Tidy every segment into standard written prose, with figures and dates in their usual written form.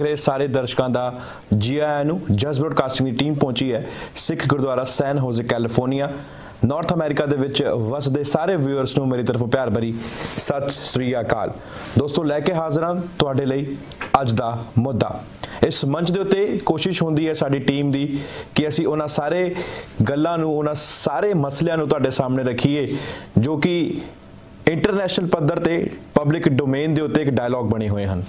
देख रहे सारे दर्शकों का जी आया नू। जस ब्रॉडकास्टिंग की टीम पहुंची है Sikh gurdwara San Jose California north America दे विच वसदे सारे व्यूअर्स नू मेरी तरफों प्यार भरी सत श्री अकाल। दोस्तों लैके हाजिर हां तुहाडे लई अज दा मुद्दा। इस मंच दे उत्ते कोशिश होंदी है साडी टीम दी कि असीं उन्हां सारे गल्लां नू उन्हां सारे मसलियां नू तुहाडे सामने रखीए जो कि इंटरनेशनल पद्धर ते पब्लिक डोमेन दे उत्ते एक डायलॉग बने हुए हन।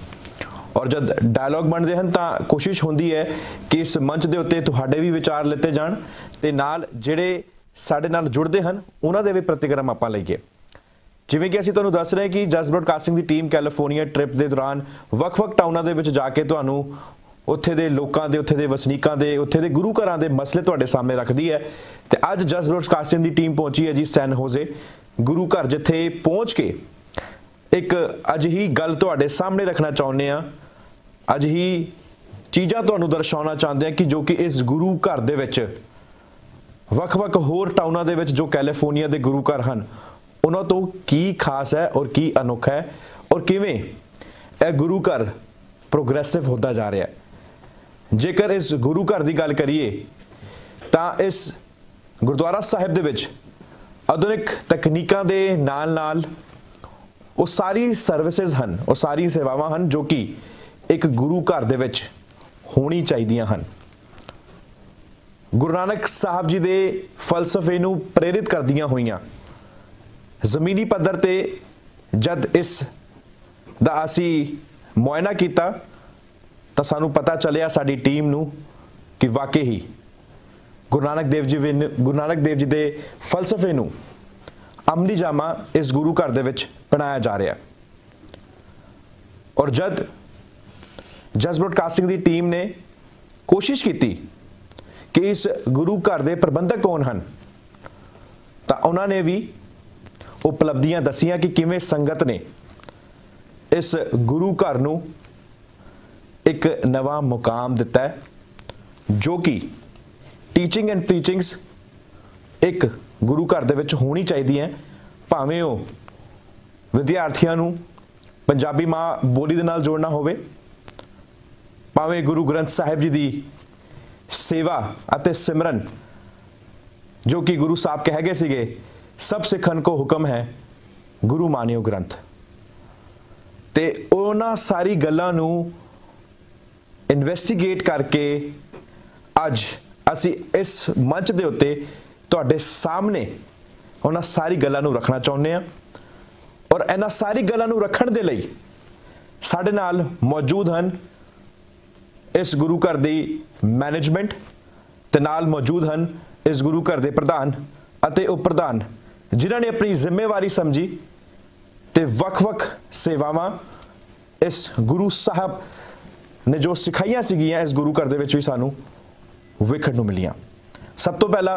और जब डायलॉग बनते हैं तो कोशिश होती है कि इस मंच के उत्ते तुहाडे भी विचार लेते जाण ते नाल जिहड़े साडे नाल जुड़ते हैं उन्हां दे भी प्रतिक्रम आपां लईए। जिवें कि असीं तुहानूं दस रहे कि जस ब्रॉडकास्टिंग की टीम कैलिफोर्निया ट्रिप के दौरान वख-वख टाउनां दे विच जाके तुहानूं उत्थे दे लोकां दे उत्थे दे वसनीकां दे उत्थे दे गुरु घरां दे मसले तुहाडे सामने रखदी है। ते अज जस ब्रॉडकास्टिंग की टीम पहुंची है जी सैन होजे गुरु घर, जिथे पहुँच के एक अजिही गल तुहाडे सामने रखना चाहुंदे आ, अजिही चीज़ां तुहानूं दर्शाउणा चाहुंदे आ कि जो कि इस गुरु घर दे विच वख-वख होर टाउनां दे विच जो कैलिफोर्निया दे गुरु घर हन उन्हां तों की खास है और की अनोखा है और किवें इह गुरु घर प्रोग्रेसिव होंदा जा रिहा है। जेकर इस गुरु घर की गल करिए तां इस गुरुद्वारा साहिब दे विच आधुनिक तकनीकां दे नाल-नाल वो सारी सर्विसेज हैं, वो सारी सेवावां हैं जो कि एक गुरु घर दे विच होनी चाहिदियां हैं। गुरु नानक साहब जी दे फलसफे नूं प्रेरित करदियां होइयां जमीनी पद्धर ते जद इस दा असीं मुआयना कीता तां सानूं पता चलिया साडी टीम नूं कि वाकई ही गुरु नानक देव जी दे फलसफे नूं अमली जामा इस गुरु घर दे विच बनाया जा रहा। और जद जस ब्रॉडकास्टिंग की टीम ने कोशिश की कि इस गुरु घर के प्रबंधक कौन हैं तो उन्होंने भी उपलब्धियां दसियां कि किवें संगत ने इस गुरु घर नूं एक नवा मुकाम दिता है जो कि टीचिंग एंड प्रीचिंग्स एक गुरु घर दे विच होनी चाहिदी है। भावें वो विद्यार्थियों नूं पंजाबी माँ बोली दे नाल जोड़ना होवे, भावें गुरु ग्रंथ साहिब जी दी सेवा अते सिमरन जो कि गुरु साहब कह गए सीगे सब सिखन को हुक्म है गुरु मानियो ग्रंथ, ते उन्हां सारी गल्लां नूं इन्वेस्टिगेट करके अज असीं इस मंच दे उत्ते तुहाडे सामने उन्हां सारी गल्लां नूं रखना चाहुंदे आ। और इन्हां सारी गल्लां नूं रखण दे लई साडे नाल मौजूद हन इस गुरु घर दी मैनेजमेंट ते नाल मौजूद हन इस गुरु घर दे प्रधान अते उप प्रधान जिन्हां ने अपनी जिम्मेवारी समझी ते वख-वख सेवावां इस गुरु साहब ने जो सिखाइयां सीगियां इस गुरु घर दे विच भी सानूं विखण नूं मिलियां। सब तो पहला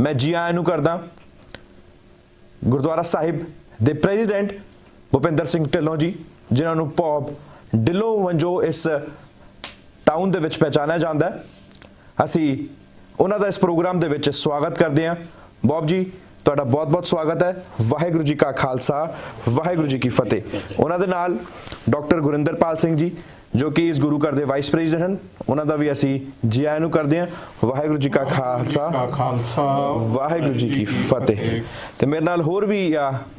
मैं जी आयां नूं करदा गुरुद्वारा साहिब दे प्रेजिडेंट भूपेंद्र सिंह ढिल्लों जी, जिन्होंने पॉब ढिल्लों वजो इस टाउन दे विच पहचानिया जाता है। असी उन्हां दा इस प्रोग्राम दे विच स्वागत करते हैं। बॉब जी तुहाडा बहुत बहुत स्वागत है। वाहिगुरू जी का खालसा वाहिगुरू जी की फतेह। उन्हां दे नाल डॉक्टर गुरिंदर पाल सिंह जी जो कि इस गुरु घर के वाइस प्रेजिडेंट हैं, उन्हों का भी असी जी आया नूं करते हैं। वाहिगुरू जी का खालसा वाहिगुरू जी की फतेह। तो मेरे नाल होर भी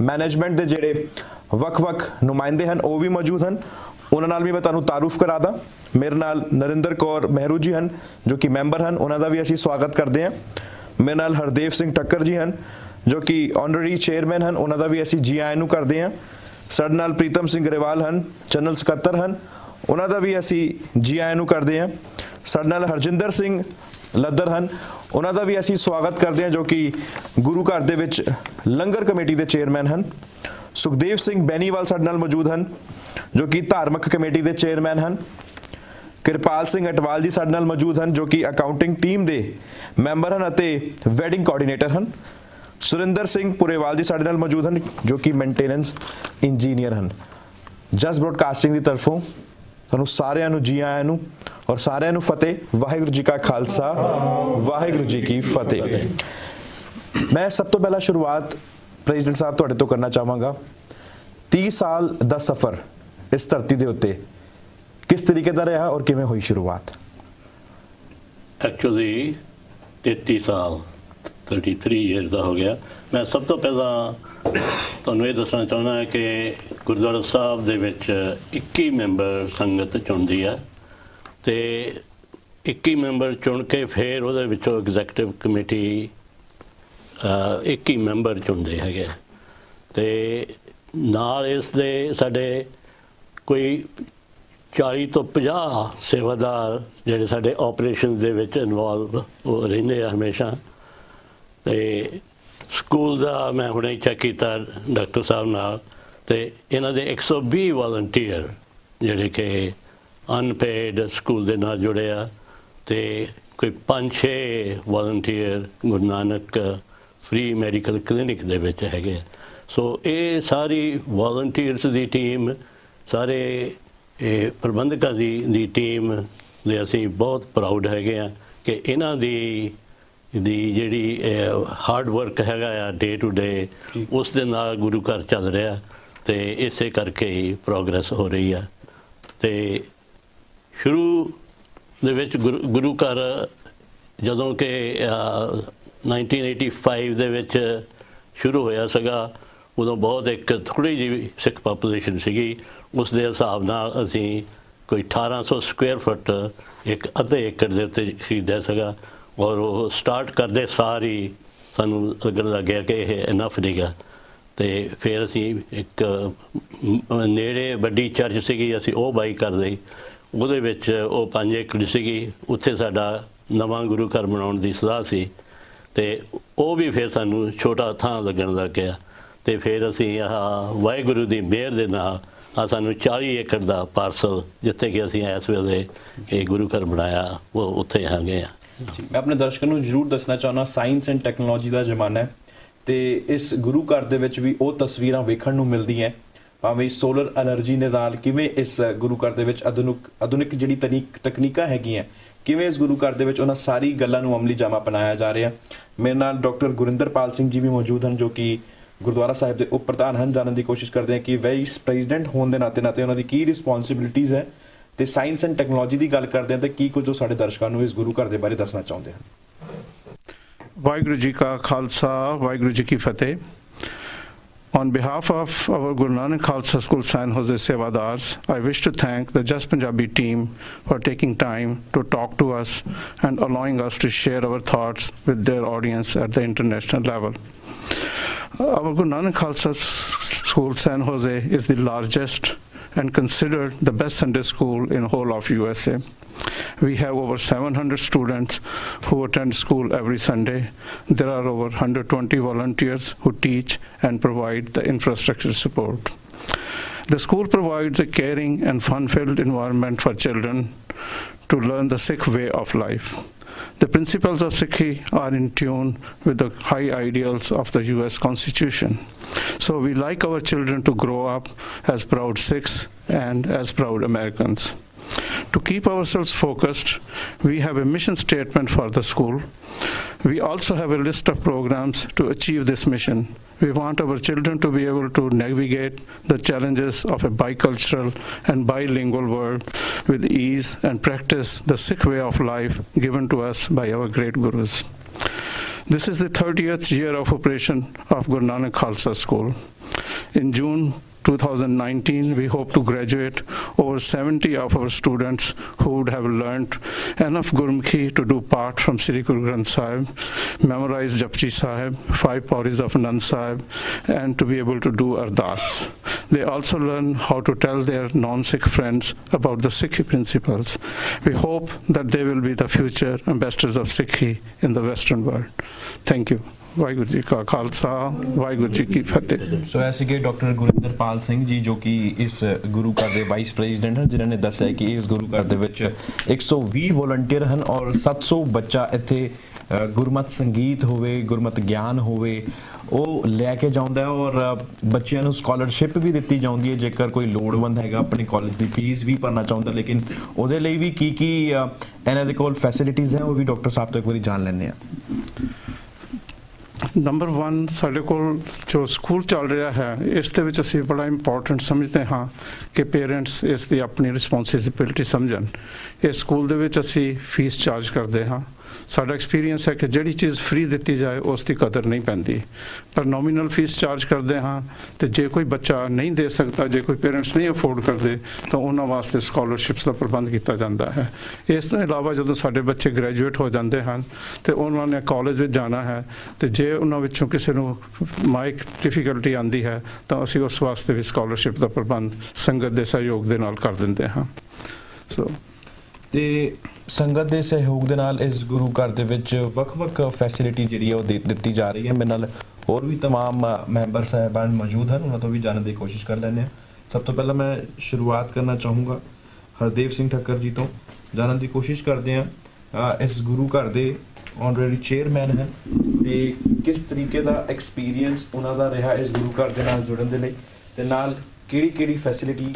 मैनेजमेंट के जिहड़े वख-वख नुमाइंदे हैं वह भी मौजूद हैं, उन्होंने नाल भी मैं तुहानूं तारूफ करा दा। मेरे नाल नरिंदर कौर मेहरू जी हैं जो कि मैंबर हैं, उन्हों का भी असी स्वागत करते हैं। मेरे नाल हरदेव सिंह टक्कर जी हैं जो कि ऑनररी चेयरमैन हैं, उन्हों का भी असी जी आया नूं करते हैं। साडे नाल प्रीतम सिंह ग्रेवाल हैं जनरल सकत्तर हैं, उन्हों का भी असी जी आया नूं करते हैं। साडे नाल हरजिंदर सिंह लद्दर हैं, उन्हों का भी असी स्वागत करते हैं जो कि गुरु घर दे विच लंगर कमेटी के चेयरमैन हैं। सुखदेव सिंह बेनीवाल साडे नाल मौजूद हैं जो कि धार्मिक कमेटी के चेयरमैन हैं। किरपाल सिंह अटवाल जी साडे नाल मौजूद हैं जो कि अकाउंटिंग टीम के मैंबर हैं और वैडिंग कोआर्डीनेटर हैं। सुरेंद्र सिंह पुरेवाल जी साडे नाल मौजूद हैं जो कि मेनटेनेंस इंजीनियर हैं। जस ब्रॉडकास्टिंग की तरफों तुहानूं सारिआं नूं जी आयां नूं और सारिआं नूं फतेह। वाहिगुरू जी का खालसा वाहिगुरू जी की फतेह। मैं सब तो पहला शुरुआत प्रेजिडेंट साहब तुहाडे तों करना चाहांगा। 30 साल दा सफ़र इस धरती दे उत्ते किस तरीके का रहा और किवें हुई शुरुआत? एक्चुअली 33 साल 33 ईयर का हो गया। मैं सब तो पहला तुहानू ये दसना चाहना है कि गुरुद्वारा साहब दे विच 21 मैंबर संगत चुनती है तो 21 मैंबर चुन के फिर वो एग्जैक्टिव कमेटी 21 मैंबर चुनते है तो नाल इस दे साडे कोई 40 तो 50 सेवादार जिहड़े साडे ऑपरेशन दे विच इनवॉल्व रहिंदे हमेशा। तो स्कूल का मैं हुणे चेक किया डॉक्टर साहब नाल तो इन्हां दे 120 वॉलंटियर जिहड़े कि अनपेड स्कूल दे नाल जुड़े आ तो कोई 5-6 volunteer Guru Nanak free medical clinic दे विच हैगे। सो ये सारी वॉलंटियर्स की टीम सारे प्रबंधकों की टीम दे असीं बहुत प्राउड हैगे आ कि इन्हां दी जिहड़ी हार्ड वर्क हैगा डे टू डे उस दे नाल गुरु घर चल रहा तो इसे करके ही प्रोग्रेस हो रही है। तो शुरू दे विच गुरु घर जदों के 1985 दे विच शुरू होया सगा उदों बहुत एक थोड़ी जी सिख पापूलेशन सीगी उस दे हिसाब नाल असी कोई 1800 स्क्वेयर फुट एक अद्धे एकड़ दे उत्ते खरीदिया सगा और वो स्टार्ट करते सारी सानू लगन लग गया कि यह इनफ नहीं। तो फिर असी एक नेड़े बड़ी चर्च सीगी असी वो बाई कर ली उहदे विच वो 5 एकड़ सीगी उत्थे साडा नवा गुरु घर बनाउण दी सलाह सी ते वो भी फिर सानू छोटा थां लगन लग गया। तो फिर असी वाहिगुरू दी मेहर दे नाल सानू 40 एकड़ का पार्सल जिथे कि असी इस वेले ये गुरु घर बनाया वो उत्थे हैगे आ। मैं अपने दर्शकों को जरूर दसना चाहना साइंस एंड टैक्नोलॉजी का जमाना है तो इस गुरु घर दे विच भी वो तस्वीरां वेखण नूं मिलदी है भावें सोलर एनर्जी ने नाल किवें इस गुरु घर दे विच आधुनिक जिहड़ी तकनीकां हैगियां किवें इस गुरु घर दे विच उन्हां सारी गल्लां नूं अमली जामा अपनाया जा रहा। मेरे नाल डॉक्टर गुरिंदर पाल सिंह जी भी मौजूद हैं जो कि गुरुद्वारा साहिब के उप प्रधान हैं। जानने की कोशिश करते हैं कि वाइस प्रेजिडेंट होने के नाते उन्होंने की रिस्पोंसिबिलिटीज़ है तो साइंस एंड टैक्नोलॉजी की गल करते हैं तो की कुछ साढ़े दर्शकों को इस गुरु घर के बारे दसना चाहते हैं। वाहिगुरू जी का खालसा वाहिगुरू जी की फतेह। On behalf of our Guru Nanak Khalsa School San Jose Sevadars, I wish to thank the Jus Punjabi team for taking time to talk to us and allowing us to share our thoughts with their audience at the international level. Our Guru Nanak Khalsa School San Jose is the largest and considered the best Sunday school in whole of USA. We have over 700 students who attend school every Sunday. There are over 120 volunteers who teach and provide the infrastructure support. The school provides a caring and fun-filled environment for children to learn the Sikh way of life. The principles of Sikhi are in tune with the high ideals of the US Constitution. So we like our children to grow up as proud Sikhs and as proud Americans. To keep ourselves focused, we have a mission statement for the school. We also have a list of programs to achieve this mission. We want our children to be able to navigate the challenges of a bicultural and bilingual world with ease and practice the Sikh way of life given to us by our great gurus. This is the 30th year of operation of Guru Nanak Khalsa School. In June 2019, we hope to graduate over 70 of our students who would have learnt enough Gurmukhi to do part from Sri Guru Granth Sahib, memorize Japji Sahib, 5 Pauris of Nand Sahib, and to be able to do Ardas. They also learn how to tell their non-Sikh friends about the Sikhi principles. We hope that they will be the future ambassadors of Sikhi in the Western world. Thank you. Waheguru ji का खालसा वाहिगुरू जी की फतेह। So ऐसे के doctor Gurinder Pal Singh ji जो कि इस गुरु घर के vice president हैं जिन्होंने दस्या कि इस गुरु घर के 120 वॉलंटियर हैं और 700 बच्चा इत्थे गुरमत संगीत होवे गुरमत ज्ञान होवे ਉਹ ਲੈ ਕੇ ਜਾਂਦਾ ਹੈ ਔਰ ਬੱਚਿਆਂ ਨੂੰ ਸਕਾਲਰਸ਼ਿਪ ਵੀ ਦਿੱਤੀ ਜਾਂਦੀ ਹੈ ਜੇਕਰ ਕੋਈ ਲੋੜਵੰਦ ਹੈਗਾ ਆਪਣੇ ਕਾਲਜ ਦੀ ਫੀਸ ਵੀ ਭਰਨਾ ਚਾਹੁੰਦਾ ਲੇਕਿਨ ਉਹਦੇ ਲਈ ਵੀ ਕੀ ਕੀ ਇਹਨਾਂ ਦੇ ਕੋਲ ਫੈਸਿਲਿਟੀਜ਼ ਹੈ ਉਹ ਵੀ ਡਾਕਟਰ ਸਾਹਿਬ ਤੋਂ ਇੱਕ ਵਾਰੀ ਜਾਣ ਲੈਂਦੇ ਆ। नंबर वन साढ़े को जो स्कूल चल रहा है इस असी बड़ा इंपोर्टेंट समझते हाँ कि पेरेंट्स इसकी अपनी रिस्पोंसिबिलिटी समझन। इस स्कूल असी फीस चार्ज करते हाँ, साडा एक्सपीरियंस है कि जिहड़ी चीज़ फ्री दिती जाए उसकी कदर नहीं पैंदी, पर नॉमिनल फीस चार्ज करते हाँ तो जे कोई बच्चा नहीं दे सकता, जे कोई पेरेंट्स नहीं अफोर्ड करते तो उन्होंने वास्ते स्कॉलरशिप्स का प्रबंध किया जाता है। इस तों इलावा जदों साडे बच्चे ग्रैजुएट हो जाते हैं तो उन्होंने कॉलेज में जाना है तो जे उन्हां विचों किसी नूं माइक डिफिकल्टी आती है तो असीं उस वास्ते भी स्कॉलरशिप का प्रबंध संगत के सहयोग के नाल कर दिंदे हाँ। सो संगत के सहयोग के नाल इस गुरु घर के वख-वख फैसिलिटी जी दी जा रही है। मेरे नाल होर भी तमाम मैंबर साहबान मौजूद हैं, उन्होंने तो भी जानने की कोशिश कर लेने। सब तो पहले मैं शुरुआत करना चाहूँगा हरदेव सिंह ठक्कर जी तो जानने की कोशिश करते हैं इस गुरु घर के ऑनरेरी चेयरमैन हैं तो किस तरीके का एक्सपीरियंस उन्होंने रहा इस गुरु घर के नाल जुड़न के लिए, किड़ी-किड़ी फैसिलिटी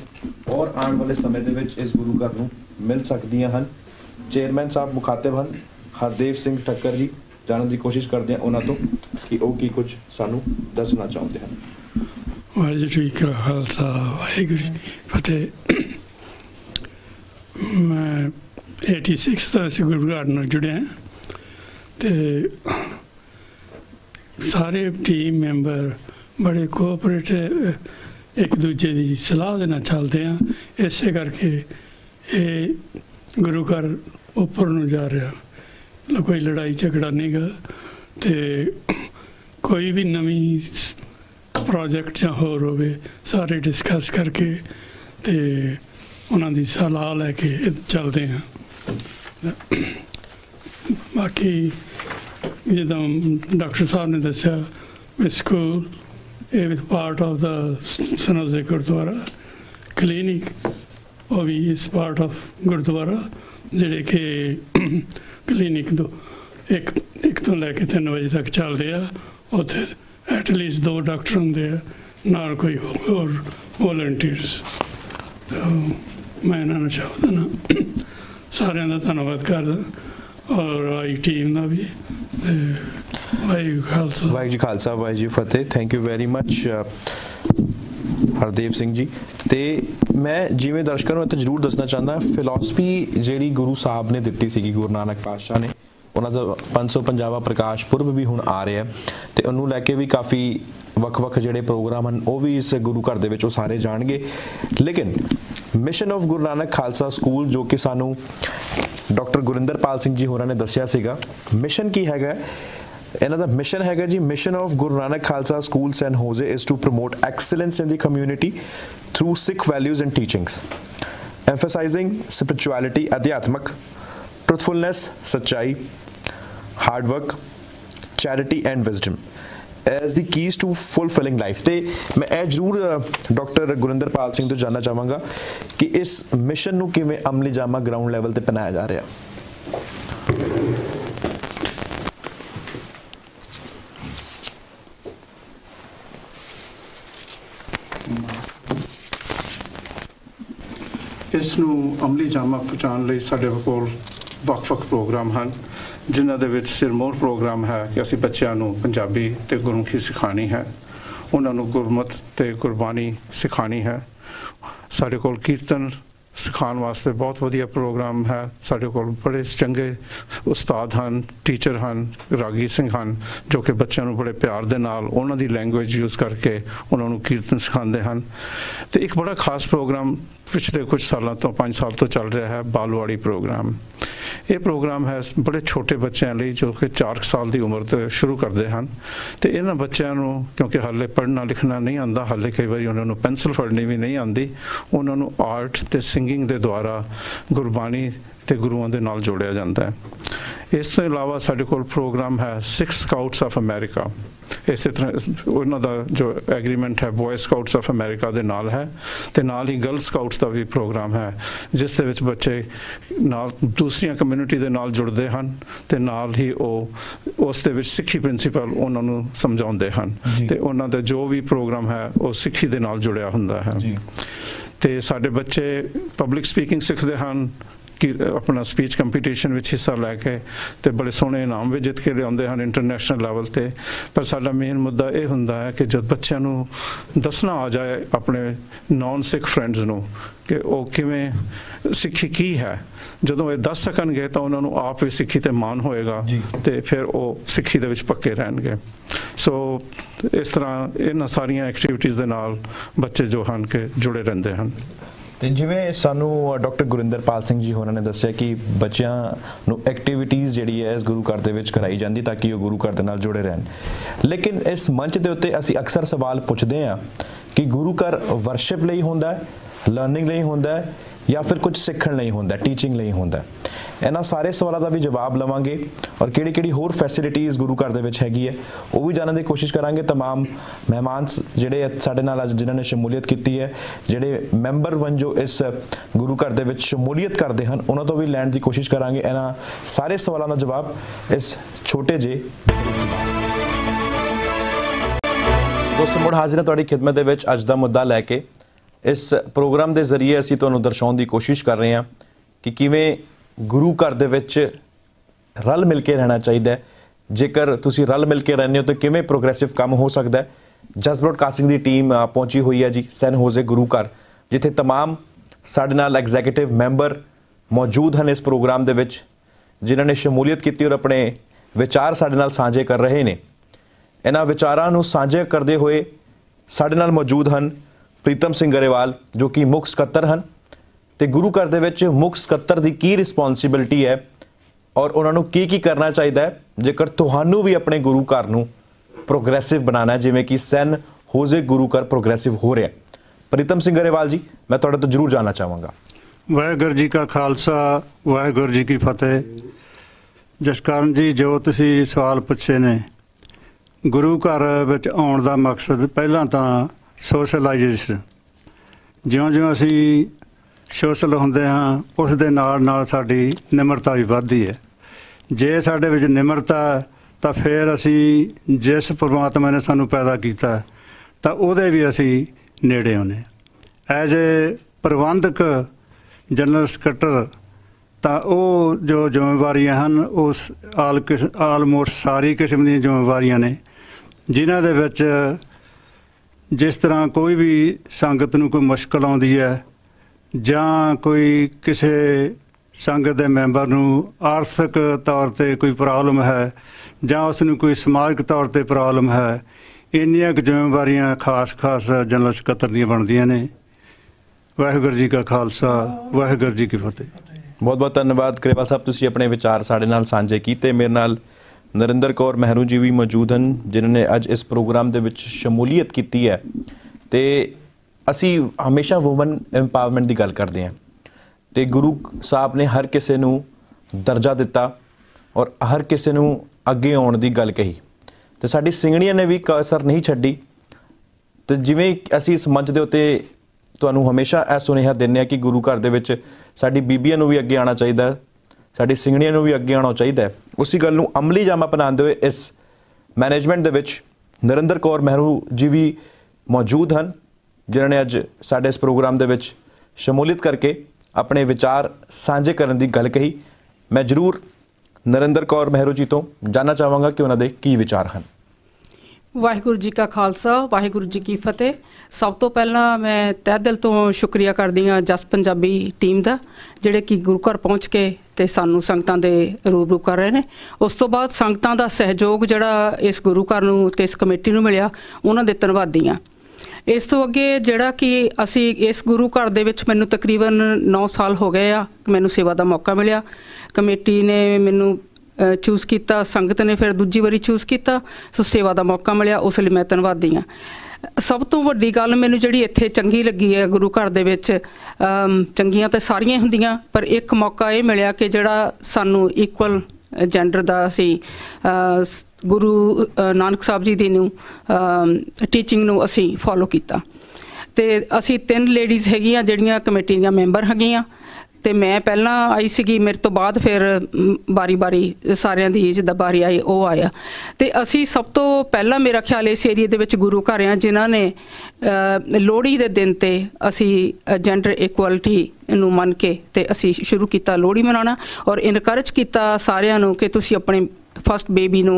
और आने वाले समय के इस गुरु घर को मिल सकती हैं। चेयरमैन साहब मुखातिब हैं हरदेव सिंह ठक्कर जी, जानने की कोशिश करते हैं उन्होंने तो कि वह की कुछ सानू दसना चाहते हैं। वाहिगुरू जी का खालसा वाहिगुरू जी फतेह। मैं 86 तो इस गुरु घर में जुड़े हैं तो सारे टीम मैंबर बड़े कोऑपरेटिव एक दूजे की सलाह देना चलते हैं, इस करके ये गुरु घर उपर न जा रहा, कोई लड़ाई झगड़ा नहीं गा तो कोई भी नवी प्रोजेक्ट या होर हो सारे डिस्कस करके तो उन्होंने सलाह लैके चलते हैं। बाकी जिदा डॉक्टर साहब ने दस्या school it is part of the San Jose gurdwara, clinic वो भी इज़ पार्ट ऑफ गुरुद्वारा जिहड़े कि क्लीनिक दो एक तो लैके 3 बजे तक चलते हैं, उत्थे एटलीस्ट 2 डॉक्टर होंदे आ नाल कोई होर वॉलंटियर्स। तो मैं इन्होंने शब्दां नाल सारिआं दा धन्नवाद करदा और आई टीम का भी। वाहिगुरू जी खालसा वाहिगुरू जी फतेह। Thank you very much Hardev Singh ji. तो मैं जिमें दर्शकों में तो जरूर दसना चाहता फिलोसफी जी गुरु साहब ने दी सी गुरु नानक पातशाह ने, उन्होंने 550वां प्रकाश पुरब भी हुण आ रहा है तो उन्होंने लैके भी काफ़ी वख-वख जिहड़े प्रोग्राम हैं वह भी इस गुरु घर के सारे जाएंगे। लेकिन mission of Guru Nanak Khalsa school जो कि सानू डॉक्टर गुरिंदर पाल सिंह जी होरां ने दस्सिया सीगा, मिशन की हैगा इन्हां दा, मिशन हैगा जी mission of Guru Nanak Khalsa school San Jose is to promote excellence in the community through Sikh values and teachings, emphasizing spirituality अध्यात्मक, ट्रुथफुलनेस सच्चाई, hard work, charity and wisdom as the keys to fulfilling life. तो मैं यह जरूर डॉक्टर गुरिंदर पाल सिंह तो जानना चाहवांगा कि इस मिशन नूं किवें अमली जामा ग्राउंड लैवल ते पहनाया जा रहा। इस नूं अमली जामा पहुँचाउण लई साडे कोल वख-वख प्रोग्राम हैं जिन्हां दे विच सिरमौर प्रोग्राम है कि असीं बच्चों नूं पंजाबी ते गुरमुखी सिखानी है, उन्हां नूं गुरमत ते गुरबाणी सिखानी है। साडे कोल कीर्तन सिखाने वास्ते बहुत वधिया प्रोग्राम है, साडे कोल बड़े चंगे उस्ताद हैं, टीचर हैं, रागी सिंह हैं जो कि बच्चों नूं बड़े प्यार दे नाल उन्हां दी लैंगुएज यूज़ करके उन्हां नूं कीर्तन सिखाते हैं। तो एक बड़ा खास प्रोग्राम पिछले कुछ सालों तो 5 साल तो चल रहा है बालवाड़ी प्रोग्राम। ये प्रोग्राम है बड़े छोटे बच्चों लिए जो कि 4 साल की उम्र तो शुरू करते हैं तो इन्होंने बच्चों को क्योंकि हाले पढ़ना लिखना नहीं आता, हाले कई बार उन्होंने पेंसिल फड़नी भी नहीं आती, उन्होंने आर्ट तो सिंगिंग के द्वारा गुरबाणी तो गुरुओं के नाल जोड़िया जाता है। इस तो इलावा साढ़े कोल प्रोग्राम है सिख स्काउट्स ऑफ अमेरिका, इस तरह उन्होंने का जो एग्रीमेंट है बॉय स्काउट्स ऑफ अमेरिका के नाल है तो नाल ही गर्ल स्काउट्स का भी प्रोग्राम है जिस दे विच बच्चे नाल दूसरिया कम्यूनिटी के नाल जुड़ते हैं तो नाल ही वो उस दे विच सिक्खी प्रिंसीपल उन्होंने समझाते हैं तो उन्होंने का जो भी प्रोग्राम है वो सिक्खी के नाल जुड़िया हुंदा है। तो साढ़े बच्चे पब्लिक स्पीकिंग सीखते हैं, अपना स्पीच कंपीटीशन में हिस्सा लैके तो बड़े सोहने इनाम भी जित के लियाते हैं इंटरनेशनल लैवल पर। पर साडा मेन मुद्दा यह होंदा है कि जब बच्चों को दसना आ जाए अपने नॉन सिख फ्रेंड्स को कि वह किवें सिक्खी की है, जदों ये दस सकणगे तो उन्होंने आप भी सिक्खी ते मान होएगा तो फिर वो सिक्खी दे विच पक्के रहणगे। सो इस तरह इन सारिया एक्टिविटीज़ दे नाल बच्चे जो हैं कि जुड़े रहंदे हैं। तो जिमें सानू डॉक्टर गुरिंदर पाल सिंह जी होना ने दसिया कि बच्चों नू एक्टिविटीज़ जी है इस गुरु घर के कराई जाती ताकि वह गुरु घर के नाल जुड़े रहन। लेकिन इस मंच के उत्ते असी अक्सर सवाल पुछते हैं कि गुरु घर वर्शिप लई होंदा है, लर्निंग लई होंदा है, या फिर कुछ सीखण लई होंदा है, टीचिंग लई होंदा है। इन्हां सारे सवालों का भी जवाब लवांगे और किहड़ी-किहड़ी होर फैसिलिटीज़ गुरु घर दे विच हैगी है वह भी जानने की कोशिश करांगे। तमाम मेहमान जिहड़े साडे नाल अज जिन्हां ने शमूलीयत कीती है, जिहड़े मैंबर वंजो इस गुरु घर दे विच शमूलीयत करते हैं, उन्हां तों भी लैण की कोशिश करांगे। इन्हां सारे सवालों का जवाब इस छोटे जे दोस्तों मुड़ हाजिर है तुहाडी खिदमत दे विच। अज दा मुद्दा लैके इस प्रोग्राम के जरिए असी तुहानू दर्शाउण की कोशिश कर रहे हैं कि किवें गुरु घर दे विच रल मिल के रहना चाहिए। जेकर तुसी रल मिल के रहने हो तो किवें प्रोग्रेसिव काम हो सकता है। जस ब्रॉडकास्टिंग की टीम पहुँची हुई है जी सैन होजे गुरु घर, जिथे तमाम साडे नाल एग्जैक्टिव मैंबर मौजूद हैं इस प्रोग्राम के विच, जिन्होंने शमूलीयत की और अपने विचार साडे नाल सांझे कर रहे हैं। इन्हां विचारां नू सांझे करते हुए साडे नाल मौजूद हैं प्रीतम सिंह ग्रेवाल जो कि मुख सकत्तर हैं। तो गुरु घर दे विच मुख सकत्तर दी की रिस्पोंसिबिलिटी है और उन्होंने की करना चाहिए जेकर तुहानू भी अपने गुरु घर नू प्रोग्रेसिव बनाना है, जिवें कि सैन होजे गुरु घर प्रोग्रेसिव हो रहा है। प्रीतम सिंह ग्रेवाल जी मैं तुहाडे तो जरूर जानना चाहांगा। वाहिगुरू जी का खालसा, वाहिगुरू जी की फतेह। जसकरण जी जो तुसी सवाल पुछे ने गुरु घर विच आउण दा मकसद पहलां तां सोशलाइजेशन, ज्यों ज्यों असी सोशल होंदे हाँ उस दे नाल नाल साडी निमरता भी वधदी है। जे साडे विच निमरता तां फिर असी जिस परमात्मा ने सानू पैदा कीता तां उहदे भी असी नेड़े आउणे। एज ए प्रबंधक जनरल सकੱਤਰ तां उह जो ਜ਼ਿੰਮੇਵਾਰੀਆਂ ਹਨ उस ਆਲਮੋਸਟ सारी किस्म ਦੀਆਂ ਜ਼ਿੰਮੇਵਾਰੀਆਂ ਨੇ जिन्हां दे विच जिस तरह कोई भी संगत नूं कोई मुश्किल आउंदी है ਜਾਂ ਕੋਈ ਕਿਸੇ ਸੰਗਤ ਦੇ ਮੈਂਬਰ ਨੂੰ ਆਰਥਿਕ ਤੌਰ 'ਤੇ ਕੋਈ ਪ੍ਰੋਬਲਮ ਹੈ ਜਾਂ ਉਸ ਨੂੰ ਕੋਈ ਸਮਾਜਿਕ ਤੌਰ 'ਤੇ ਪ੍ਰੋਬਲਮ ਹੈ, ਇੰਨੀਆਂ ਕੁ ਜ਼ਿੰਮੇਵਾਰੀਆਂ ਖਾਸ ਜਨਰਲ ਸਕੱਤਰ ਦੀਆਂ ਬਣਦੀਆਂ ਨੇ। ਵਾਹਿਗੁਰੂ ਜੀ ਕਾ ਖਾਲਸਾ, ਵਾਹਿਗੁਰੂ ਜੀ ਕੀ ਫਤਿਹ। ਬਹੁਤ ਬਹੁਤ ਧੰਨਵਾਦ ਗਰੇਵਾਲ ਸਾਹਿਬ, ਤੁਸੀਂ ਆਪਣੇ ਵਿਚਾਰ ਸਾਡੇ ਨਾਲ ਸਾਂਝੇ ਕੀਤੇ। ਮੇਰੇ ਨਾਲ ਨਰਿੰਦਰ ਕੌਰ ਮਹਿਰੂ ਜੀ ਵੀ ਮੌਜੂਦ ਹਨ ਜਿਨ੍ਹਾਂ ਨੇ ਅੱਜ ਇਸ ਪ੍ਰੋਗਰਾਮ ਦੇ ਵਿੱਚ ਸ਼ਮੂਲੀਅਤ ਕੀਤੀ ਹੈ। ਤੇ असी हमेशा वूमन एम्पावरमेंट की गल करते हैं तो गुरु साहब ने हर किसी नू दर्जा दिता और हर किसी नू अगे आउण दी गल कही। तो साडी सिंगणियां ने भी कसर नहीं छड्डी। तो जिवें असी इस मंच के उत्ते तुहानू हमेशा यह सुनेहा दिंदे आ कि गुरु घर दे विच साडी बीबियां नू भी अगे आना चाहिए, साडी सिंगणियां नू भी अगे आना चाहिए। उसी गल नू अमली जामा अपनाते हुए इस मैनेजमेंट दे विच नरिंदर कौर महरू जी भी मौजूद हैं जिन्होंने अज साडे इस प्रोग्राम दे विच शमूलीयत करके अपने विचार सांझे करन दी गल कही। मैं जरूर नरिंदर कौर महरू जी तो जानना चाहांगा कि उन्हां दे की विचार हन। वाहिगुरू जी का खालसा, वाहिगुरू जी की फतेह। सब तो पहला मैं तह दिल तो शुक्रिया करदी हाँ जस पंजाबी टीम का जिहड़े कि गुरु घर पहुँच के ते सानू संगतां दे रूबरू कर रहे हैं। उस तो बाद संगतां दा सहयोग जिहड़ा इस गुरु घर नूं ते इस कमेटी नूं मिलिया उन्हां दे धन्नवादी हाँ। इस तो अगे जिहड़ा कि असी इस गुरु घर दे विच मैनूं तकरीबन 9 साल हो गए आ मैनूं सेवा का मौका मिलिया। कमेटी ने मैनूं चूज़ किया, संगत ने फिर दूजी वारी चूज़ किया, सो सेवा का मौका मिलिया, उस लई मैं धन्नवादी हाँ। सब तो वड्डी गल मैनूं जिहड़ी इत्थे चंगी लगी है गुरु घर दे विच, चंगियां तां सारियां हुंदियां पर एक मौका ये मिलिया कि जिहड़ा सानूं इक्वल जेंडर दा असी गुरु नानक साहब जी दी नूं टीचिंग नूं असी फॉलो कीता। ते असी 3 लेडीज़ हैगियां जिहड़ियां कमेटी दी मैंबर हैगियां तो मैं पहला आई सी, मेरे तो बाद फिर बारी बारी सारे की जिदा बारी आई वो आया। तो असी सब तो पहला मेरा ख्याल इस एरिए गुरु घर आ जिन्होंने लोहड़ी के दिन ते असी जेंडर इक्वलिटी नू मन के ते असी शुरू किया लोहड़ी मनाना और इनकरेज किया सारियां नू कि तुसी अपने फस्ट बेबी नू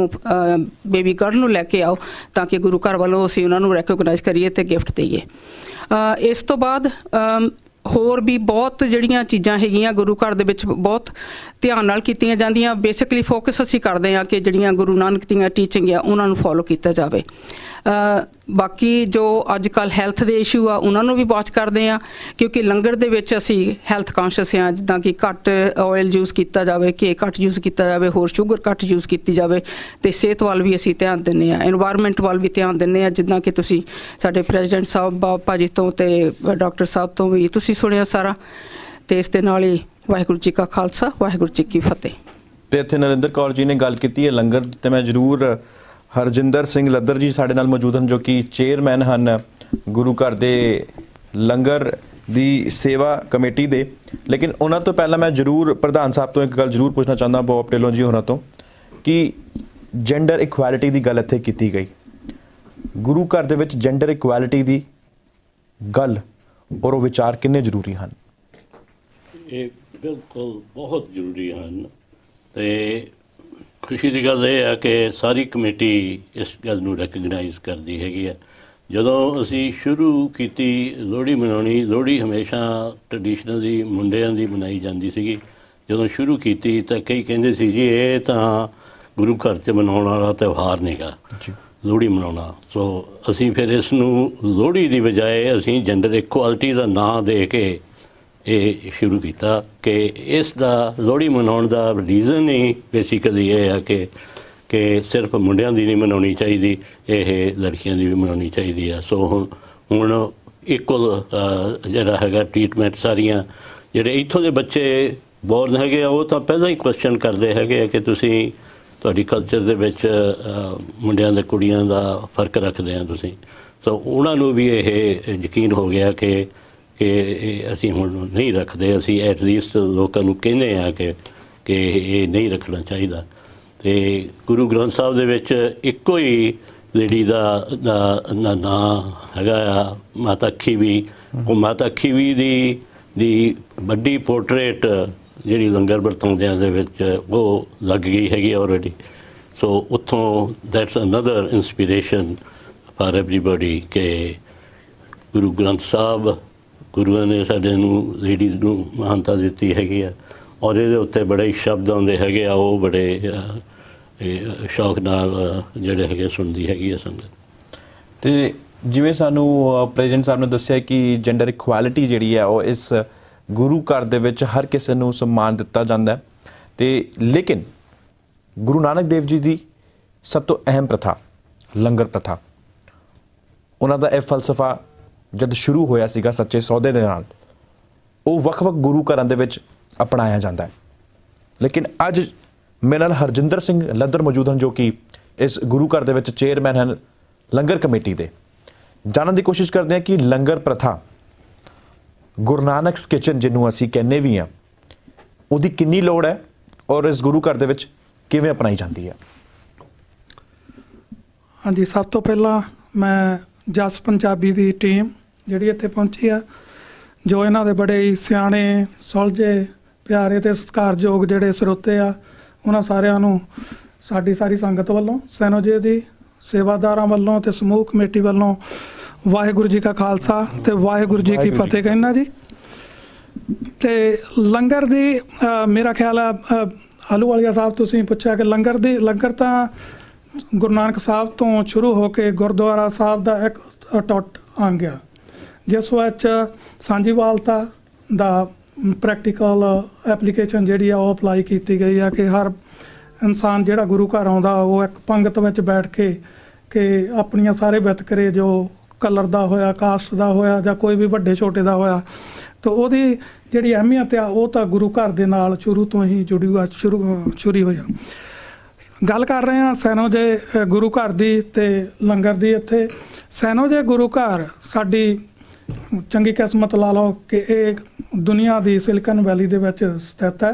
बेबी गर्ल नू लैके आओ ताकि गुरु घर वालों असी उन्हां नू रैकोगनाइज करिए ते गिफ्ट देईए। इस तो बाद होर भी बहुत जड़ियाँ चीज़ा है गुरु घर दे विच बहुत ध्यान नाल कीतियां जांदियां। बेसिकली फोकस असी करते हाँ कि जड़ियां गुरु नानक दियां टीचिंग आ उन्हां नू फॉलो किया जाए। बाकी जो अजकल हैल्थ दे इशू आ उन्हां नू भी वॉच करते हैं क्योंकि लंगर दे विच असी हैल्थ कॉन्शियस आ जिद्दां कि घट ऑयल यूज़ किया जाए, केक घट यूज़ किया जाए, होर शूगर घट यूज़ की जाए तो सेहत वाल भी असी ध्यान दिंदे आ, एनवायरमेंट वाल भी ध्यान दिंदे आ जिद्दां कि तुसी साडे प्रेजिडेंट साहब भाजी तो डॉक्टर साहब तो भी तुसी सुनिया सारा। तो इस दे नाल ही वाहिगुरू जी का खालसा वाहिगुरू जी की फतेह। तो इत्थे नरिंदर कौर जी ने गल कीती है लंगर, तो मैं जरूर हरजिंदर सिंह लद्दर जी साढ़े नाल मौजूद हैं जो कि चेयरमैन हैं गुरु घर दे लंगर दी सेवा कमेटी दे, लेकिन उन्हां तो पहला मैं जरूर प्रधान साहब तो एक गल जरूर पूछना चाहता बॉब टेलों जी होना तो कि जेंडर इक्वैलिटी की गल इत्थे कीती गई, गुरु घर दे विच जेंडर इक्वैलिटी की गल और विचार किन्ने जरूरी हैं? ये बिल्कुल बहुत जरूरी हैं। तो खुशी की गल यह है कि सारी कमेटी इस गल नूं रिकगनाइज़ करती हैगी है। जदों असी शुरू की लोहड़ी मनाउणी, लोहड़ी हमेशा ट्रडिशनली मुंडियां दी मनाई जाती सी, जदों शुरू की तो कई कहिंदे सी जी ये तां गुरु घर च मनाउण वाला त्यौहार नहीं गा लोहड़ी मनाउणा, सो असी फिर इस लोहड़ी की बजाय असी जेंडर इक्वालिटी का नां दे के ये शुरू किया कि इसका लोहड़ी मनाउण का रीज़न ही बेसिकली ये है कि सिर्फ मुंडियां दी नहीं मनाउणी चाहिदी, ये लड़कियां दी भी मनाउणी चाहिदी है। सो हुण इक्वल जिहड़ा हैगा ट्रीटमेंट सारियां जिहड़े इत्थों दे बच्चे बोर्न हैगे वो तां पहलां ही क्वेश्चन करदे हैगे कि तुसीं ਤੁਹਾਡੀ ਕਲਚਰ ਦੇ ਵਿੱਚ ਮੁੰਡਿਆਂ ਦੇ ਕੁੜੀਆਂ ਦਾ ਫਰਕ ਰੱਖਦੇ ਆ ਤੁਸੀਂ, ਸੋ ਉਹਨਾਂ ਨੂੰ ਵੀ ਇਹ ਯਕੀਨ ਹੋ ਗਿਆ ਕਿ ਅਸੀਂ ਹੁਣ ਨਹੀਂ ਰੱਖਦੇ, ਅਸੀਂ ਐਟਲੀਸਟ ਲੋਕਾਂ ਨੂੰ ਕਹਿੰਦੇ ਆ ਕਿ ਇਹ ਨਹੀਂ ਰੱਖਣਾ ਚਾਹੀਦਾ। ਤੇ ਗੁਰੂ ਗ੍ਰੰਥ ਸਾਹਿਬ ਦੇ ਵਿੱਚ ਇੱਕੋ ਹੀ ਲੇਡੀ ਦਾ ਨਾਂ ਹੈਗਾ ਆ ਮਾਤਾ ਖੀਵੀ, ਉਹ ਮਾਤਾ ਖੀਵੀ ਦੀ ਵੱਡੀ ਪੋਰਟਰੇਟ ਜਿਹੜੀ ਲੰਗਰ ਵਰਤਾਉਂਦਿਆਂ ਦੇ ਵਿੱਚ ਉਹ ਲੱਗ ਗਈ ਹੈਗੀ ਆਲਰੇਡੀ, ਸੋ ਉੱਥੋਂ that's another inspiration for everybody ਕਿ ਗੁਰੂ ਗ੍ਰੰਥ ਸਾਹਿਬ ਗੁਰੂਆਂ ਨੇ ਸਾਡੇ ਨੂੰ ਲੇਡੀਜ਼ ਨੂੰ ਮਹਾਨਤਾ ਦਿੱਤੀ ਹੈਗੀ ਆ ਔਰ ਇਹਦੇ ਉੱਤੇ ਬੜੇ ਸ਼ਬਦ ਆਉਂਦੇ ਹੈਗੇ ਆ ਉਹ ਬੜੇ ਸ਼ੌਕ ਨਾਲ ਜਿਹੜੇ ਹੈਗੇ ਸੁਣਦੀ ਹੈਗੀ ਆ ਸੰਗਤ। ਅਤੇ ਜਿਵੇਂ ਸਾਨੂੰ ਪ੍ਰੈਜ਼ੀਡੈਂਟ ਸਾਹਿਬ ਨੇ ਦੱਸਿਆ ਕਿ ਜੈਂਡਰ ਇਕੁਐਲਿਟੀ ਜਿਹੜੀ ਆ ਉਹ ਇਸ गुरु घर दे विच हर किसी नूं सम्मान दिता जाता है, ते लेकिन गुरु नानक देव जी की सब तो अहम प्रथा लंगर प्रथा उन्हां दा इह फलसफा जद शुरू होया सीगा सच्चे सौदे दे नाल वो वख-वख गुरु घरां दे विच अपनाया जाता है। लेकिन अज मेरे नाल हरजिंदर सिंह लद्दर मौजूद हैं जो कि इस गुरु घर दे विच चेयरमैन हैं लंगर कमेटी दे, जानने की कोशिश करते हैं कि लंगर प्रथा गुरु नानक किचन जिन्हों असी कहने भी हाँ उदी किन्नी लोड़ है और इस गुरु घर दे विच किवें अपनाई जाती है? हाँ जी, सब तो पहला मैं जस पंजाबी की टीम जिहड़ी इत्थे पहुंची है जो इन्हां दे बड़े ही सियाणे सुलझे प्यारे ते सत्कारयोग जिहड़े स्रोते आ उन्हां सारिआं नूं साडी सारी संगत वालों सैन होजे दी सेवादारां वालों ते समूह कमेटी वालों वाहेगुरू जी का खालसा ते वाहेगुरू जी की फतेह कहना जी। ते लंगर दी मेरा ख्याल है आलूवालिया साहब तुसीं पुछया कि लंगर तो गुरु नानक साहब तो शुरू होकर गुरुद्वारा साहब का एक अटुट अंग आ जिस विच सांझीवालता दा प्रैक्टिकल एप्लीकेशन जिहड़ी आ ओह अपलाई कीती गई है कि हर इंसान जिहड़ा गुरु घर आउंदा वो एक पंगत विच बैठ के अपनियां सारे वितकरे जो कलर का होया कास्ट का होया या कोई भी वड्डे छोटे का होया तो वो जिहड़ी अहमियत आ वो तो गुरु घर दे नाल शुरू तो ही जुड़ी हुआ शुरू होया। गल कर रहे हैं सैन होजे गुरु घर दी ते लंगर दी। इत्थे सैन होजे गुरु घर साडी चंगी किस्मत ला लो कि ये दुनिया की सिलिकन वैली दे विच स्थित है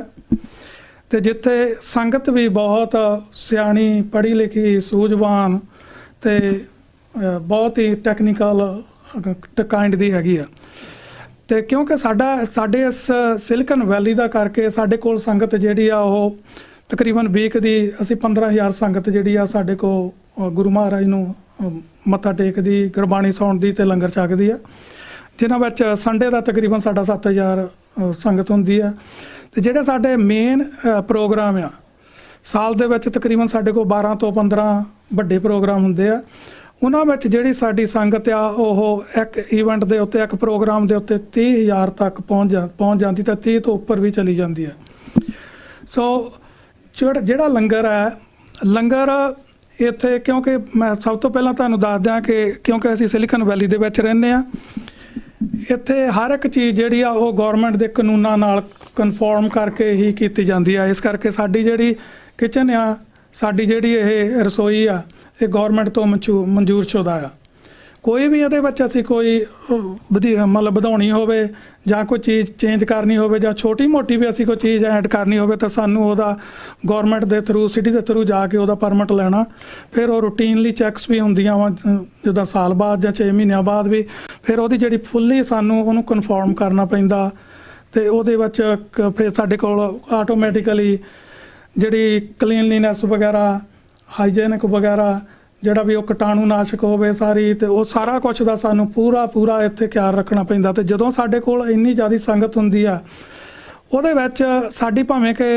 तो जिथे संगत भी बहुत सियाणी पढ़ी लिखी सूझवान तो बहुत ही टैक्नीकल काइंड की हैगी आ तो क्योंकि साडे इस सिलिकन वैली का करके साडे कोल संगत जिहड़ी आ वो तकरीबन वीक दी असी 15,000 संगत जिहड़ी आ साडे को गुरु महाराज नूं मत्था टेकदी गुरबाणी सुणदी ते लंगर छकदी आ जिन्हां विच संडे दा तकरीबन साडा 7,000 संगत हुंदी आ ते जिहड़े साडे मेन प्रोग्राम आ साल दे विच तकरीबन साडे को 12 ਤੋਂ 15 ਵੱਡੇ प्रोग्राम हुंदे आ उन्हां विच जिहड़ी साडी संगत आ ओह एक ईवेंट दे उत्ते एक प्रोग्राम दे उत्ते 30,000 तक पहुंच जांदी ते 30 तो उपर भी चली जांदी है। सो जिहड़ा लंगर है लंगर इत्थे क्योंकि मैं सब तो पहला तुहानूं दस दियां कि क्योंकि असीं सिलिकन वैली दे विच रहिंदे आ इत्थे हर एक चीज़ जिहड़ी आ ओह गौरमेंट दे कानूनां नाल कन्फॉर्म करके ही कीती जांदी आ। इस करके साडी जिहड़ी किचन आ साडी जिहड़ी इह रसोई आ ये गौरमेंट तो मंजूर शुदा आ कोई भी ये असी कोई मतलब बढ़ानी हो कोई चीज़ चेंज करनी हो छोटी मोटी भी असी कोई चीज़ ऐड करनी हो तो सानू ओहदा गौरमेंट के थ्रू सिटी के थ्रू जाके ओहदा परमिट लैना फिर वो रूटीनली चैक्स भी होंदियां वा जिद्दां साल बाद जां 6 महीनों बाद भी फिर ओहदी जिहड़ी फुल्ली सानू उहनूं कन्फर्म करना पैंदा ते ओहदे विच फिर साडे कोल आटोमैटिकली जिहड़ी क्लीनलीनैस वगैरा हाइजीनिक वगैरा ਜਿਹੜਾ ਵੀ ਉਹ ਕੀਟਾਣੂਨਾਸ਼ਕ ਹੋਵੇ ਸਾਰੀ ਤੇ ਉਹ ਸਾਰਾ ਕੁਝ ਦਾ ਸਾਨੂੰ ਪੂਰਾ ਇੱਥੇ ਖਿਆਲ ਰੱਖਣਾ ਪੈਂਦਾ ਤੇ ਜਦੋਂ ਸਾਡੇ ਕੋਲ ਇੰਨੀ ਜ਼ਿਆਦਾ ਸੰਗਤ ਹੁੰਦੀ ਆ ਉਹਦੇ ਵਿੱਚ ਸਾਡੀ ਭਾਵੇਂ ਕਿ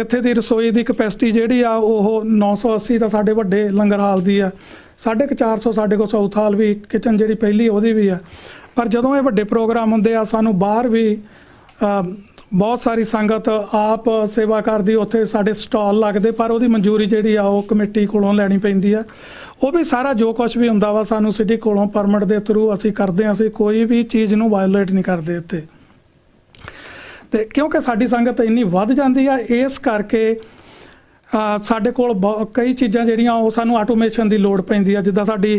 ਇੱਥੇ ਦੀ ਰਸੋਈ ਦੀ ਕਪੈਸਿਟੀ ਜਿਹੜੀ ਆ ਉਹ 980 ਤਾਂ ਸਾਡੇ ਵੱਡੇ ਲੰਗਰ ਹਾਲ ਦੀ ਆ 450 ਸਾਡੇ ਕੋਲ ਸਾਊਥ ਹਾਲ ਵੀ ਕਿਚਨ ਜਿਹੜੀ ਪਹਿਲੀ ਉਹਦੀ ਵੀ ਆ ਪਰ ਜਦੋਂ ਇਹ ਵੱਡੇ ਪ੍ਰੋਗਰਾਮ ਹੁੰਦੇ ਆ ਸਾਨੂੰ ਬਾਹਰ ਵੀ बहुत सारी संगत आप सेवा करती उत्थे साडे स्टॉल लगते पर उहदी मंजूरी जिहड़ी आ ओह कमेटी कोलों लैनी पैंदी आ ओह भी सारा जो कुछ भी हुंदा वा सानू सिटी कोलों परमिट दे थ्रू असीं करदे आं असीं कोई भी चीज़ नूं वायोलेट नहीं करदे इत्थे ते क्योंकि साडी संगत इन्नी वध जांदी आ इस करके साडे कोल कई चीज़ां जिहड़ियां ओह सानू आटोमेशन दी लोड़ पैंदी आ जिद्दां साडी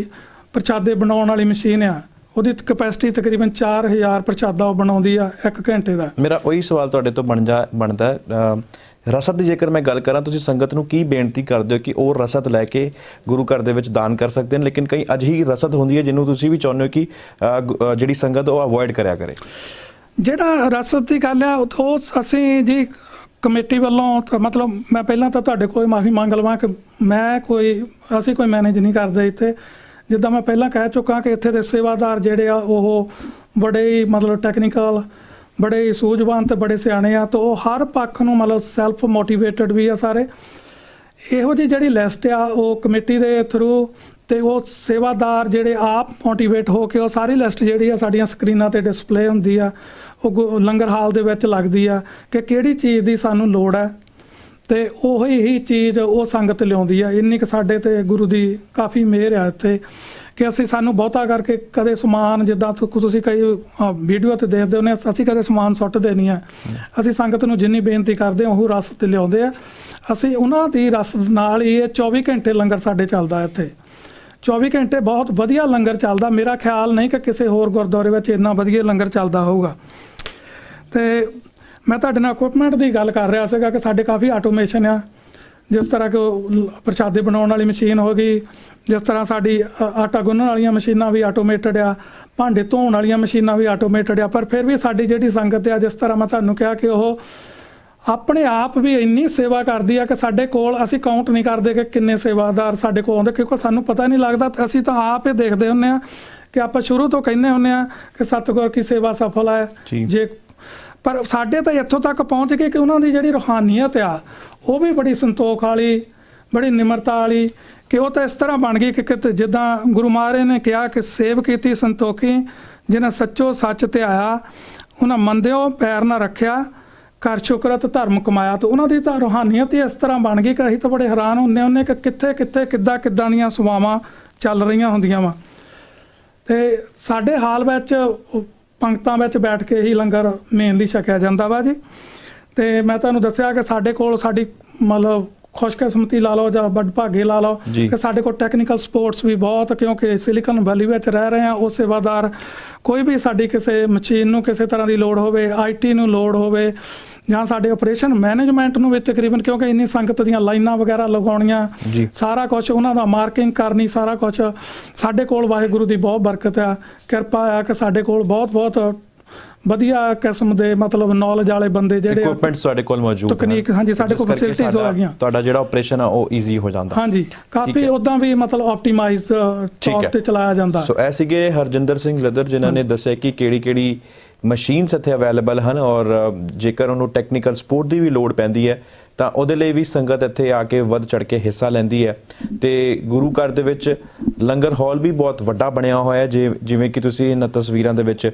प्रशादे बनाउण वाली मशीन आ ਉਹਦੀ ਕਪੈਸਿਟੀ ਤਕਰੀਬਨ 4000 ਪ੍ਰਸ਼ਾਦਾ ਉਹ ਬਣਾਉਂਦੀ ਆ 1 ਘੰਟੇ ਦਾ। ਮੇਰਾ ਉਹੀ ਸਵਾਲ ਤੁਹਾਡੇ ਤੋਂ ਬਣਦਾ ਰਸਦ ਦੀ ਜੇਕਰ ਮੈਂ ਗੱਲ ਕਰਾਂ ਤੁਸੀਂ ਸੰਗਤ ਨੂੰ ਕੀ ਬੇਨਤੀ ਕਰਦੇ ਹੋ ਕਿ ਉਹ ਰਸਦ ਲੈ ਕੇ ਗੁਰੂ ਘਰ ਦੇ ਵਿੱਚ ਦਾਨ ਕਰ ਸਕਦੇ ਨੇ ਲੇਕਿਨ ਕਈ ਅਜਿਹੀ ਰਸਦ ਹੁੰਦੀ ਹੈ ਜਿਹਨੂੰ ਤੁਸੀਂ ਵੀ ਚਾਹੁੰਦੇ ਹੋ ਕਿ ਜਿਹੜੀ ਸੰਗਤ ਉਹ ਅਵੋਇਡ ਕਰਿਆ ਕਰੇ। ਜਿਹੜਾ ਰਸਦ ਦੀ ਗੱਲ ਆ ਉਹ ਅਸੀਂ ਜੀ ਕਮੇਟੀ ਵੱਲੋਂ ਮਤਲਬ ਮੈਂ ਪਹਿਲਾਂ ਤਾਂ ਤੁਹਾਡੇ ਕੋਲ ਮਾਫੀ ਮੰਗ ਲਵਾਂ ਕਿ ਮੈਂ ਅਸੀਂ ਕੋਈ ਮੈਨੇਜ ਨਹੀਂ ਕਰਦੇ ਇੱਥੇ जिदा मैं पहला कह चुका कि इत्थे दे सेवादार जिहड़े आ ओह बड़े ही मतलब टैक्नीकल बड़े ही सूझवान तो बड़े सियाणे आ तो वह हर पक्ष नूं मतलब सैल्फ मोटिवेटिड भी आ सारे इहो जी जिहड़ी लिस्ट आ ओह कमेटी दे थ्रू तो वह सेवादार जिहड़े आप मोटिवेट हो के सारी लिस्ट जिहड़ी आ साडीआं स्क्रीनां ते डिस्पले हुंदी आ ओह लंगर हाल दे विच लगदी आ कि किहड़ी चीज़ दी सानूं लोड़ है तो वही चीज़ वो संगत लियाउंदी आ। इन्नी साडे ते गुरु दी काफ़ी मेहर आ इत्थे कि असीं सानू बहुता करके कदे समान जिद्दां तुसीं कई वीडियो ते देखदे होने असीं कदे समान सुट्टदे नहीं आ असीं संगत नूं जिन्नी बेनती करदे आ ओह रस ते लियाउंदे आ असीं उन्हां दी रस नाल ही 24 घंटे लंगर साडे चलदा इत्थे 24 घंटे बहुत वधिया लंगर चलदा। मेरा ख्याल नहीं कि किसी होर गुरद्वारे विच इन्ना वधिया लंगर चलदा होऊगा। ते मैं तुहाडे नाल इक्विपमेंट की गल कर रहा सीगा कि साडे काफ़ी आटोमेशन आ जिस तरह कि प्रशादे बनाने वाली मशीन हो गई जिस तरह साडी आटा गुन्नण वाली मशीनां भी आटोमेटिड आ भांडे धोण वाली मशीनां भी आटोमेटिड आ पर फिर भी साडी जिहड़ी संगत आ जिस तरह मैं तुहानूं कहा कि वह अपने आप भी इन्नी सेवा करती है कि साडे कोल असीं काउंट नहीं करते कि किन्ने सेवादार साडे कोल आउंदे क्योंकि सानूं पता नहीं लगदा असीं तां आप ही देखदे हुंने आ कि आपां शुरू तो कहने हुंने आ कि सतगुर की सेवा सफल है जे पर साढ़े तो इत्थों तक पहुँच गए कि उन्होंने जी रूहानीयत आ वह भी बड़ी संतोख वाली बड़ी निम्रता वाली कि वह तो इस तरह बन गई कि जिदा गुरु महाराज ने कहा कि सेव की संतोखी जिन्हें सचो सच ते आया उन्हें मंदियों पैर ना रखा कर शुकरत धर्म कमाया तो उन्होंने तो रूहानीयत ही इस तरह बन गई कि असीं तो बड़े हैरान होंगे उन्हें कि कित्थे कित्थे किद्दां किद्दां दीआं सुवावां चल रही होंदियां वा ते साडे हाल विच पंगतां में बैठ के ही लंगर मेनली छकिया जाता वा जी। तो मैं तुहानूं दस्सिआ कि साडे कोल साडी मतलब खुशकिस्मती ला लो या बदभागे ला लो कि साढ़े को टैक्नीकल सपोर्ट्स भी बहुत, क्योंकि सिलीकन वैली विच रह रहे हैं। उस सेवादार कोई भी साड़ी किसी मशीन नूं किसी तरह की लोड़ होवे, आई टी नूं लोड़ होवे ਜਾਂ ਸਾਡੇ ਆਪਰੇਸ਼ਨ ਮੈਨੇਜਮੈਂਟ ਨੂੰ ਵੀ ਤਕਰੀਬਨ, ਕਿਉਂਕਿ ਇੰਨੀ ਸੰਗਤ ਦੀਆਂ ਲਾਈਨਾਂ ਵਗੈਰਾ ਲਗਾਉਣੀਆਂ, ਸਾਰਾ ਕੁਝ ਉਹਨਾਂ ਦਾ ਮਾਰਕਿੰਗ ਕਰਨੀ, ਸਾਰਾ ਕੁਝ ਸਾਡੇ ਕੋਲ ਵਾਹਿਗੁਰੂ ਦੀ ਬਹੁਤ ਬਰਕਤ ਆ, ਕਿਰਪਾ ਆ ਕਿ ਸਾਡੇ ਕੋਲ ਬਹੁਤ ਬਹੁਤ ਵਧੀਆ ਕਿਸਮ ਦੇ ਮਤਲਬ ਨੌਲੇਜ ਵਾਲੇ ਬੰਦੇ ਜਿਹੜੇ ਇਕੁਇਪਮੈਂਟਸ ਸਾਡੇ ਕੋਲ ਮੌਜੂਦ ਹਨ, ਤਕਨੀਕ ਹਾਂਜੀ ਸਾਡੇ ਕੋਲ ਫੈਸਿਲਿਟੀਜ਼ ਹੋ ਗਈਆਂ, ਤੁਹਾਡਾ ਜਿਹੜਾ ਆਪਰੇਸ਼ਨ ਆ ਉਹ ਈਜ਼ੀ ਹੋ ਜਾਂਦਾ ਹਾਂਜੀ ਕਾਫੀ, ਉਦਾਂ ਵੀ ਮਤਲਬ ਆਪਟੀਮਾਈਜ਼ ਤੌਰ ਤੇ ਚਲਾਇਆ ਜਾਂਦਾ। ਸੋ ਐ ਸੀਗੇ ਹਰਜਿੰਦਰ ਸਿੰਘ ਲੱਦਰ ਜਿਨ੍ਹਾਂ ਨੇ ਦੱਸਿਆ ਕਿ ਕਿਹੜੀ ਕਿਹੜੀ मशीनस इत्थे अवेलेबल हैं और जेकर उन्होंने टैक्नीकल सपोर्ट की भी लड़ पैंदी है तो उहदे लई भी संगत इत्थे आके वध चढ़ के हिस्सा लैंदी है। तो गुरु घर दे विच लंगर हॉल भी बहुत वड्डा बनिया होया है, जिवें कि तुसीं इन तस्वीरां दे विच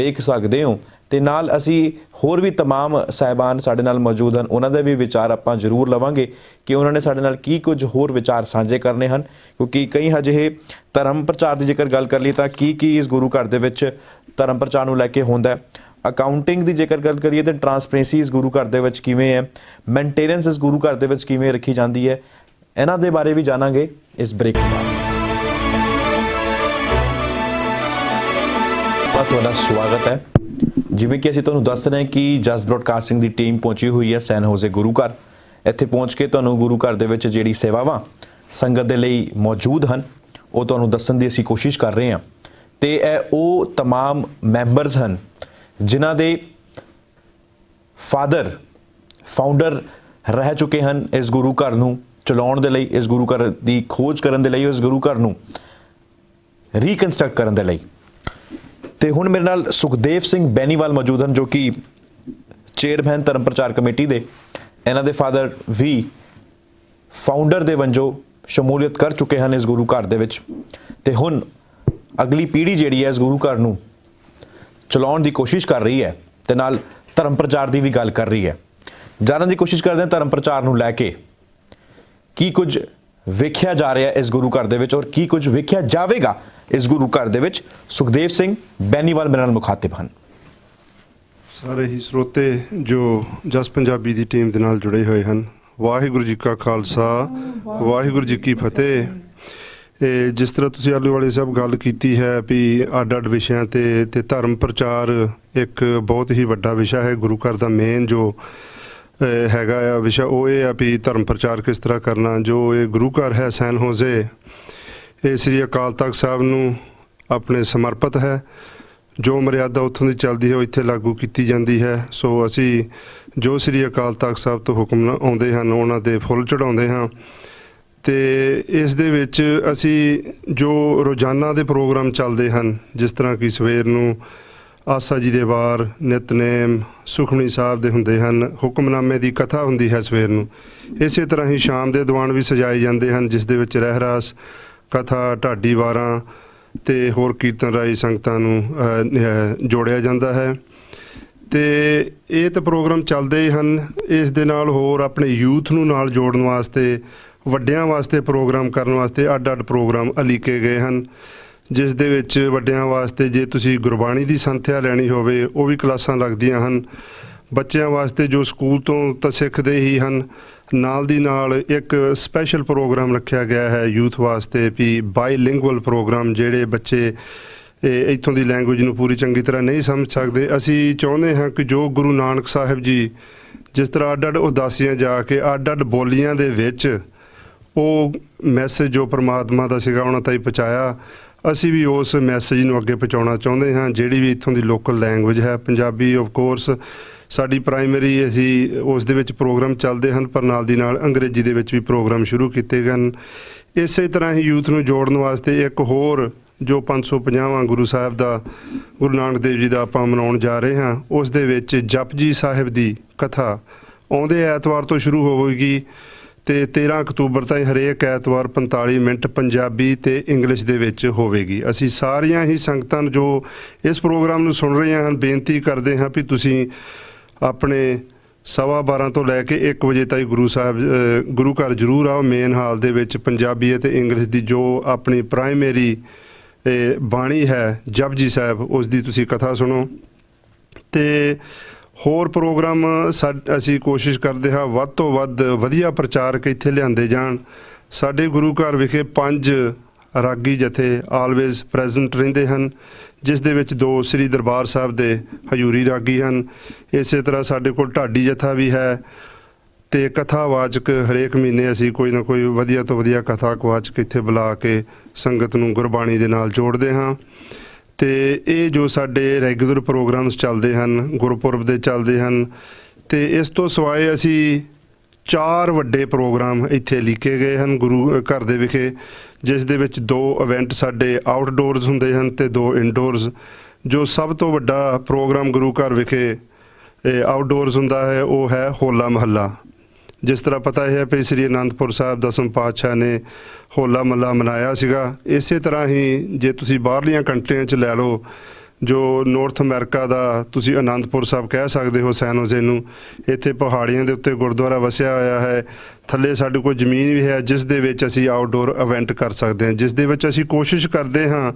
वेख सकदे हो। तो नाल असी होर भी तमाम साहिबान साडे नाल मौजूद हैं, उन्हां दे भी विचार आपां जरूर लवांगे कि उन्होंने साडे नाल की कुछ होर विचार सांझे करने हैं, क्योंकि कई अजे धर्म प्रचार की जेकर गल कर लई तां की इस गुरु घर दे विच धर्म प्रचार नूं लैके होंदा है। अकाउंटिंग की जेकर गल करिए तो ट्रांसपेरेंसी इस गुरु घर दे विच किवें है, मेनटेनेंस इस गुरु घर दे विच किवें रखी जाती है, इन्हां दे बारे भी जाणांगे इस ब्रेक बाद। तुहाडा स्वागत है। जिवें कि असीं तुहानूं दस रहे हैं कि जस ब्रॉडकास्टिंग की टीम पहुँची हुई है सैन होजे गुरु घर, इत्थे पहुँच के तुहानूं गुरु घर दे विच जिहड़ी सेवावां संगत दे लई मौजूद हन वो तुहानूं दस्सण दी असीं कोशिश कर रहे हैं। ते इह वो तमाम मैंबरस हन जिन्हां दे फादर फाउंडर रह चुके हन इस गुरु घर नूं चलाउण दे लई, इस गुरु घर की खोज करन दे लई, इस गुरु घर नूं रीकंस्ट्रक्ट करन दे लई। तो हुण मेरे नाल सुखदेव सिंह बेनीवाल मौजूद हैं जो कि चेयरमैन धर्म प्रचार कमेटी दे, इन्हां दे फादर भी फाउंडर दे वंजो शमूलियत कर चुके हैं इस गुरु घर दे विच। ते हुण अगली पीढ़ी जिहड़ी है इस गुरु घर नूं चलाउण दी कोशिश कर रही है, ते नाल धर्म प्रचार दी भी गल कर रही है। जानन दी कोशिश करदे हैं धर्म प्रचार नूं लैके की कुछ वेख्या जा रहा है इस गुरु घर दे विच और की कुछ वेख्या जावेगा इस गुरु घर दे विच। सुखदेव सिंह बेनीवाल मेरे नाल मुखातिब हैं। सारे ही श्रोते जो जस पंजाबी की टीम के नाल जुड़े हुए हैं, वाहिगुरु जी का खालसा वाहिगुरु जी की फतेह। जिस तरह तुसीं आलूवाले साहब गल कीती है भी अड अड विषयां ते धर्म प्रचार एक बहुत ही वड्डा विषय है। गुरु घर का मेन जो हैगा विषय वो ये है भी धर्म प्रचार किस तरह करना। जो ये गुरु घर है सैन होजे, ये श्री अकाल तख्त साहब नूं अपने समर्पित है। जो मर्यादा उत्थों की चलती है वो इत्थे लागू की जाती है। सो असी जो श्री अकाल तख्त साहब तो हुक्म आउंदे हन उहनां दे फुल चढ़ाउंदे हां। ते इस दे विच असी जो रोजाना दे प्रोग्राम चलते हैं, जिस तरह कि सवेर नूं आसा जी दे वार नितनेम सुखमनी साहब दे हुंदे हन, हुक्मनामे की कथा हुंदी है सवेर नूं। इस तरह ही शाम के दीवान भी सजाए जाते हैं जिस दे विच रहरास कथा ढाडी वारां ते होर कीर्तन राही संगतां नूं जोड़िया जाता है। तो ये तो प्रोग्राम चलते ही हैं। इस दे नाल होर अपने यूथ नूं नाल जोड़न वास्ते वड्डियां वास्ते प्रोग्राम करन वास्ते अड अड प्रोग्राम अलीके गए हैं, जिस दे विच वड्डियां वास्ते जे तुसीं गुरबाणी दी संथ्या लैनी होवे वो भी क्लासां लगदियां हन। बच्चों वास्ते जो स्कूल तो सिखते ही हैं, नाल दी नाल एक स्पैशल प्रोग्राम रखा गया है यूथ वास्ते भी बाईलिंगुअल प्रोग्राम। जेड़े बच्चे इत्थों की लैंगुएज नूं पूरी चंगी तरह नहीं समझ सकते, असी चाहुंदे हां कि जो गुरु नानक साहब जी जिस तरह अड अड उदासियां जाके अड अड बोलियां दे विच वो मैसेज जो परमात्मा दा सीगा उहनां ताईं पहुँचाया, असी भी उस मैसेज नूं अगे पहुँचाउणा चाहुंदे हां। जिहड़ी भी इत्थों की लोकल लैंगुएज है पंजाबी, ऑफ कोर्स साड़ी प्राइमरी असी उस दे विच प्रोग्राम चलते हैं, पर नाल दी नाल अंग्रेजी दे विच भी प्रोग्राम शुरू किए गए। इस तरह ही यूथ नूं जोड़न वास्ते एक होर जो 550वां गुरु साहब दा गुरु नानक देव जी दा आपां मनाउण जा रहे हैं, उस दे विच जपजी साहिब दी कथा आउंदे ऐतवार तो शुरू होवेगी ते 13 अक्तूबर तक हरेक ऐतवार 45 मिनट पंजाबी ते इंग्लिश दे विच होवेगी। असी सारियां ही संगतां जो इस प्रोग्राम नूं सुन रहियां हन बेनती करदे हां भी तुसीं अपने 12:15 तो लैके 1 बजे तक गुरु साहब गुरु घर जरूर आओ। मेन हाल दे विच पंजाबी ते इंग्लिश की जो अपनी प्राइमरी बाणी है जपजी साहब उसकी तुसी कथा सुनो। तो होर प्रोग्राम असी कोशिश करते हाँ वध तो वध वधिया प्रचारक इत्थे लिआंदे जाण। साडे गुरु घर विखे पंज रागी जथे आलवेज प्रैजेंट रहिंदे हन, जिस दे विच दो श्री दरबार साहब दे हजूरी रागी हन। इसे तरह साडे कोल ढाडी जथा भी है ते कथा वाचक हरेक महीने असी कोई ना कोई वधिया तो वधिया कथा वाचक इत्थे बुला के संगत नूं गुरबाणी दे नाल जोड़दे हां। ते ये जो साडे रेगुलर प्रोग्राम्स चलते हैं गुरपुरब के चलते हैं, तो इस तो सिवाय असी 4 वड्डे प्रोग्राम इत्थे लिखे गए हैं गुरु घर दे विखे, जिस दे विच 2 इवेंट साडे आउटडोरस हुंदे हैं ते 2 इनडोरस। जो सब तो वड्डा प्रोग्राम गुरु घर विखे आउटडोरस हुंदा है वो है होला महला। जिस तरह पता है कि श्री आनंदपुर साहब 10वें पातशाह ने होला महला मनाया सीगा, इस तरह ही जे तुसी बाहरलियां कंट्रियां च लै लो, जो नॉर्थ अमेरिका दा तुसी आनंदपुर साहब कह सकते हो सैन होजे नूं। इत्थे पहाड़ियों के उत्ते गुरुद्वारा वसिया होया है, थले साडे कोल जमीन भी है जिस दे विच असी आउटडोर इवेंट कर सकते हैं, जिस दे विच असी कोशिश करते हाँ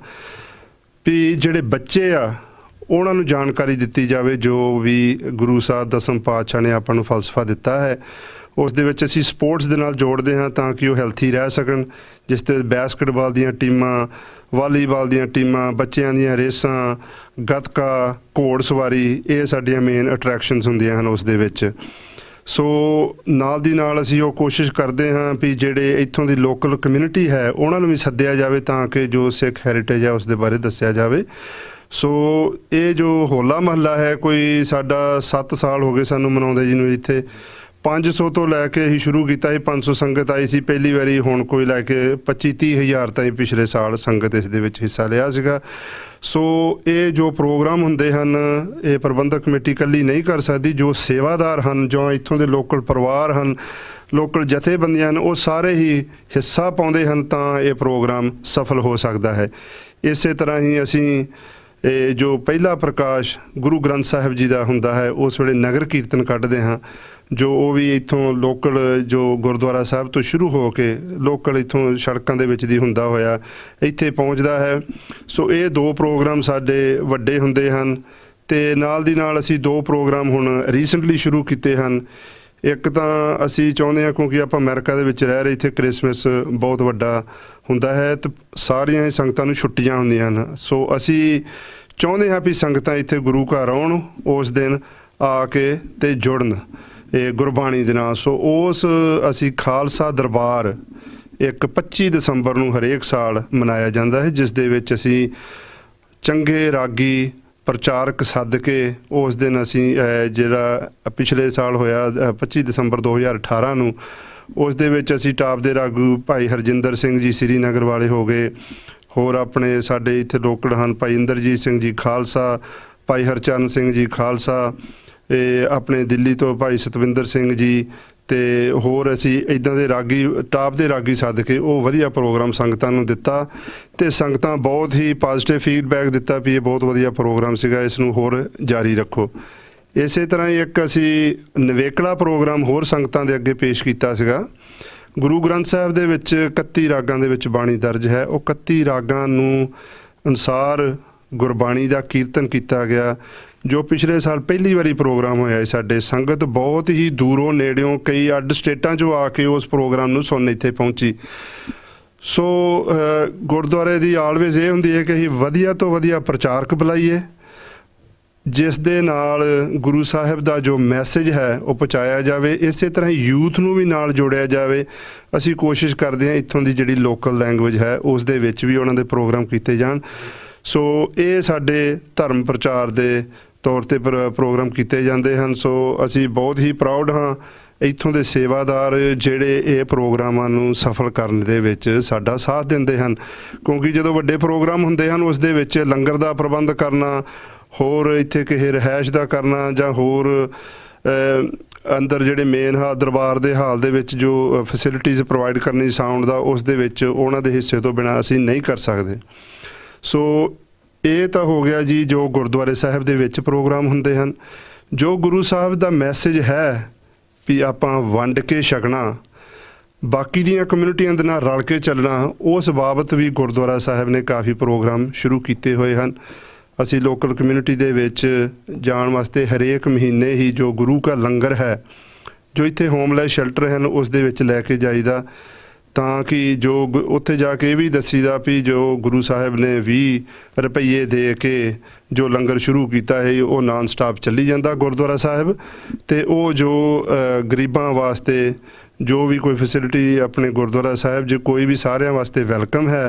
भी जिहड़े बच्चे आ उन्हां नूं जानकारी दित्ती जावे जो भी गुरु साहब 10वें पातशाह ने आपां नूं फलसफा दिता है। उस दे विच असी स्पोर्ट्स दे नाल जोड़ते हैं तां कि वो हैल्थी रह सकन, जिस ते बैस्केटबॉल दीयां टीमां, वालीबॉल दीयां टीमां, बच्चों दीयां रेसां, गतका, घोड़ सवारी, ये साडीयां मेन अट्रैक्शनस हुंदियां हन उस दे विच। सो नाल दी नाल असी वो कोशिश करते हाँ भी जिहड़े इत्थों की लोकल कम्यूनिटी है उन्हां नूं भी सद्दिया जाए तां कि जो सिख हैरीटेज है उस दे बारे दस्सिया जाए। सो ये जो होला महला है कोई साडा 7 साल हो गए सानूं मनाउंदे जी नूं, इत्थे 500 तो लैके ही शुरू किया ही, 500 संगत आई सी पहली बारी, हुण कोई लैके 25-30 हज़ार ताईं पिछले साल संगत इस दे विच हिस्सा लिया सीगा। सो ये जो प्रोग्राम हुंदे हन ये प्रबंधक कमेटी कल्ली नहीं कर सकती, जो सेवादार हन, जो इत्थों दे लोकल परिवार हन, लोकल जथेबंदियां हन, वो सारे ही हिस्सा पाउंदे हन तां ये प्रोग्राम सफल हो सकता है। इस तरह ही असी जो पहला प्रकाश गुरु ग्रंथ साहिब जी का हुंदा है उस वेले नगर कीर्तन कढदे हां, जो वो भी इत्थों लोकल जो गुरुद्वारा साहब तो शुरू हो के लोकल इत्थों सड़कां दे विच दी हुंदा होया इत्थे पहुंचदा है। सो ये 2 प्रोग्राम साडे वड्डे हुंदे हन ते नाल दी नाल असी 2 प्रोग्राम हुण रीसेंटली शुरू कीते हन। एक तां असी चाहुंदे हां क्योंकि आपां अमेरिका दे विच रह रहे, इत्थे क्रिसमस बहुत वड्डा हुंदा है ते सारियां संगतां नूं छुट्टियां हुंदियां हन। सो असी चाहुंदे हां भी संगतां इत्थे गुरु घर आउण, उस दिन आ के ते जुड़न गुरबाणी दे नाल। सो उस असी खालसा दरबार 25 दिसंबर नूं हरेक साल मनाया जाता है, जिस दे विच असी चंगे रागी प्रचारक सद के उस दिन असी जिहड़ा पिछले साल होया 25 दिसंबर 2018 नूं उस दे विच असी टाप दे रागू भाई हरजिंदर सिंह जी श्रीनगर वाले हो गए, होर अपने साडे इत्थे लोकल हन भाई इंद्रजीत सिंह जी खालसा, भाई हरचरण सिंह जी खालसा, अपने दिल्ली तो भाई सतविंदर सिंह जी, तो होर असी इदां दे रागी टाप दे रागी सद के वो वधिया प्रोग्राम संगतां नूं दिता ते संगतां बहुत ही पॉजिटिव फीडबैक दिता भी ये बहुत वधिया प्रोग्राम सीगा, इस नूं होर जारी रखो। इस तरह ही एक असी नवेकला प्रोग्राम होर संगतां दे अगे पेश कीता सीगा। गुरु ग्रंथ साहिब दे विच 31 रागां दे विच बाणी दर्ज है, वो 31 रागां नूं अनुसार गुरबाणी दा कीर्तन किया गया। जो पिछले साल पहली बारी प्रोग्राम होया साडे संगत बहुत ही दूरों नेड़ियों कई अड स्टेटां चों आके उस प्रोग्राम नूं सुन इत्थे पहुंची। सो गुरुद्वारे दी आलवेज ये हुंदी है कि असीं वधिया तो वधिया प्रचारक बुलाईए जिस दे नाल गुरु साहिब दा जो मैसेज है वह पहुँचाया जाए। इस तरह ही यूथ नूं भी नाल जोड़िया जाए। असीं कोशिश करदे हां इत्थों दी जिहड़ी लोकल लैंगुएज है उस दे विच भी उहनां दे प्रोग्राम कीते जाण। सो ये साडे धर्म प्रचार दे तौर ते प्रोग्राम किए जाते हैं। सो असी बहुत ही प्राउड हाँ इत्थों के सेवादार जिहड़े ये प्रोग्रामां नूं सफल करने दे विच साडा साथ दिंदे हन, क्योंकि जदों वड्डे प्रोग्राम हुंदे हन उस दे विच लंगर दा प्रबंध करना, होर इत्थे किसी रिहाइश दा करना, जां होर अंदर जिहड़े मेन हाल दरबार दे हाल दे विच जो फैसिलिटीज़ प्रोवाइड करनी साउंड दा उस दे विच उहनां दे हिस्से तो बिना असी नहीं कर सकदे। सो ये तो हो गया जी जो गुरुद्वारे साहब दे विच प्रोग्राम हुंदे हन। जो गुरु साहब दा मैसेज है भी आपां वंड के छकना, बाकी दियां कम्यूनिटियां दे नाल रल के चलना, उस बाबत भी गुरुद्वारा साहब ने काफ़ी प्रोग्राम शुरू किए हुए हैं। असी लोकल कम्यूनिटी दे विच जाण वास्ते हरेक महीने ही जो गुरु का लंगर है जो इत्थे होमलेस शेल्टर हैं उस दे विच लैके जाईदा तां कि जो उत्थे जाके भी दसीदा भी जो गुरु साहब ने 20 रुपये दे के जो लंगर शुरू किया है वो नॉन स्टॉप चली जाता गुरुद्वारा साहब ते वो जो गरीबां वास्ते जो भी कोई फैसिलिटी अपने गुरुद्वारा साहब जो कोई भी सारे वास्ते वैलकम है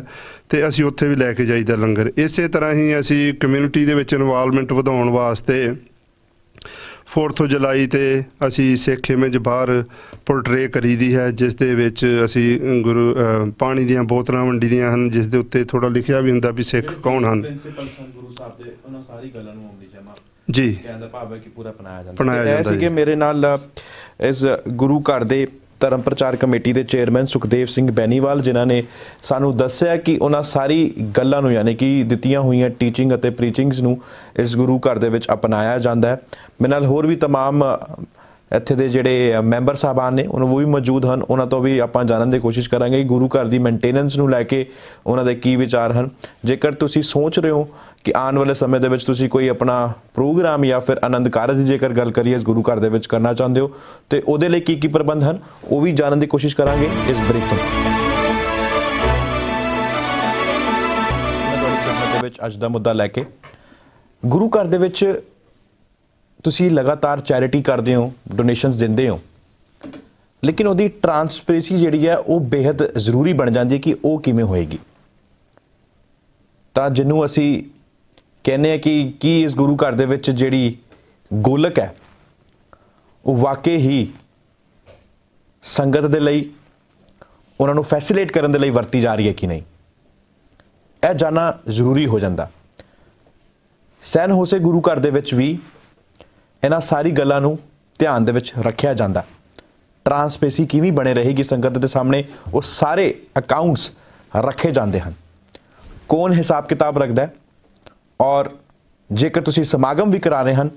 तो असी उत्थे भी लैके जाईदा लंगर। इस तरह ही असी कम्यूनिटी दे विच इनवॉल्वमेंट वधाउण वास्ते 4 जुलाई ते असी सिख इमेज बाहर पोर्ट्रे करी दी है जिस दे विच असी गुरु पानी दियां बोतलां वंडी दियां हन जिस दे उत्ते थोड़ा लिखिया भी हुंदा भी सिख कौन हन जी पनाया मेरे नाल इस गुरु घर दे धर्म प्रचार कमेटी के चेयरमैन सुखदेव सिंह बेनीवाल जिन्होंने सानू दस्या कि उन्होंने सारी गल्लां नूं यानी कि दित्तियां हुई टीचिंग अते प्रीचिंग्स नूं इस गुरु घर दे विच अपनाया जाता है। मेरे नाल होर भी तमाम इत्थे दे जिहड़े मैंबर साहबान ने उन्होंने वो भी मौजूद हैं, उन्होंने तो भी आपां जानन की कोशिश करांगे कि गुरु घर की मेनटेनेंस नूं लैके उन्हों दे की विचार हैं। जेकर तुसीं सोच रहे हो कि आने वाले समय दे विच तुसीं कोई अपना प्रोग्राम या फिर आनंद कारज की जेकर गल करिए इस गुरु घर दे विच करना चाहते हो तो उहदे लई की प्रबंध हैं वो भी जानन की कोशिश करांगे इस ब्रेक तों। अज दा मुद्दा लैके गुरु घर दे विच तुसी लगातार चैरिटी करते हो डोनेशनस देंदे हो लेकिन वो ट्रांसपेरेंसी जिहड़ी है वो बेहद जरूरी बन जाती है कि वो किवें होएगी तां जिन्नू असी कहने हैं कि इस गुरु घर दे विच जिहड़ी गोलक है वो वाकई ही संगत दे लई उन्हां नूं फैसिलिटेट करन दे लई वरती जा रही है कि नहीं यह जानना जरूरी हो जाता। सैन होसे गुरु घर दे विच भी इन्हां सारी गल्लां नूं ध्यान दे विच रखिया जांदा ट्रांसपेरेंसी किवें बने रहेगी संगत दे सामने वो सारे अकाउंट्स रखे जाते हैं कौन हिसाब किताब रखता है और जेकर तुसीं समागम भी करा रहे हैं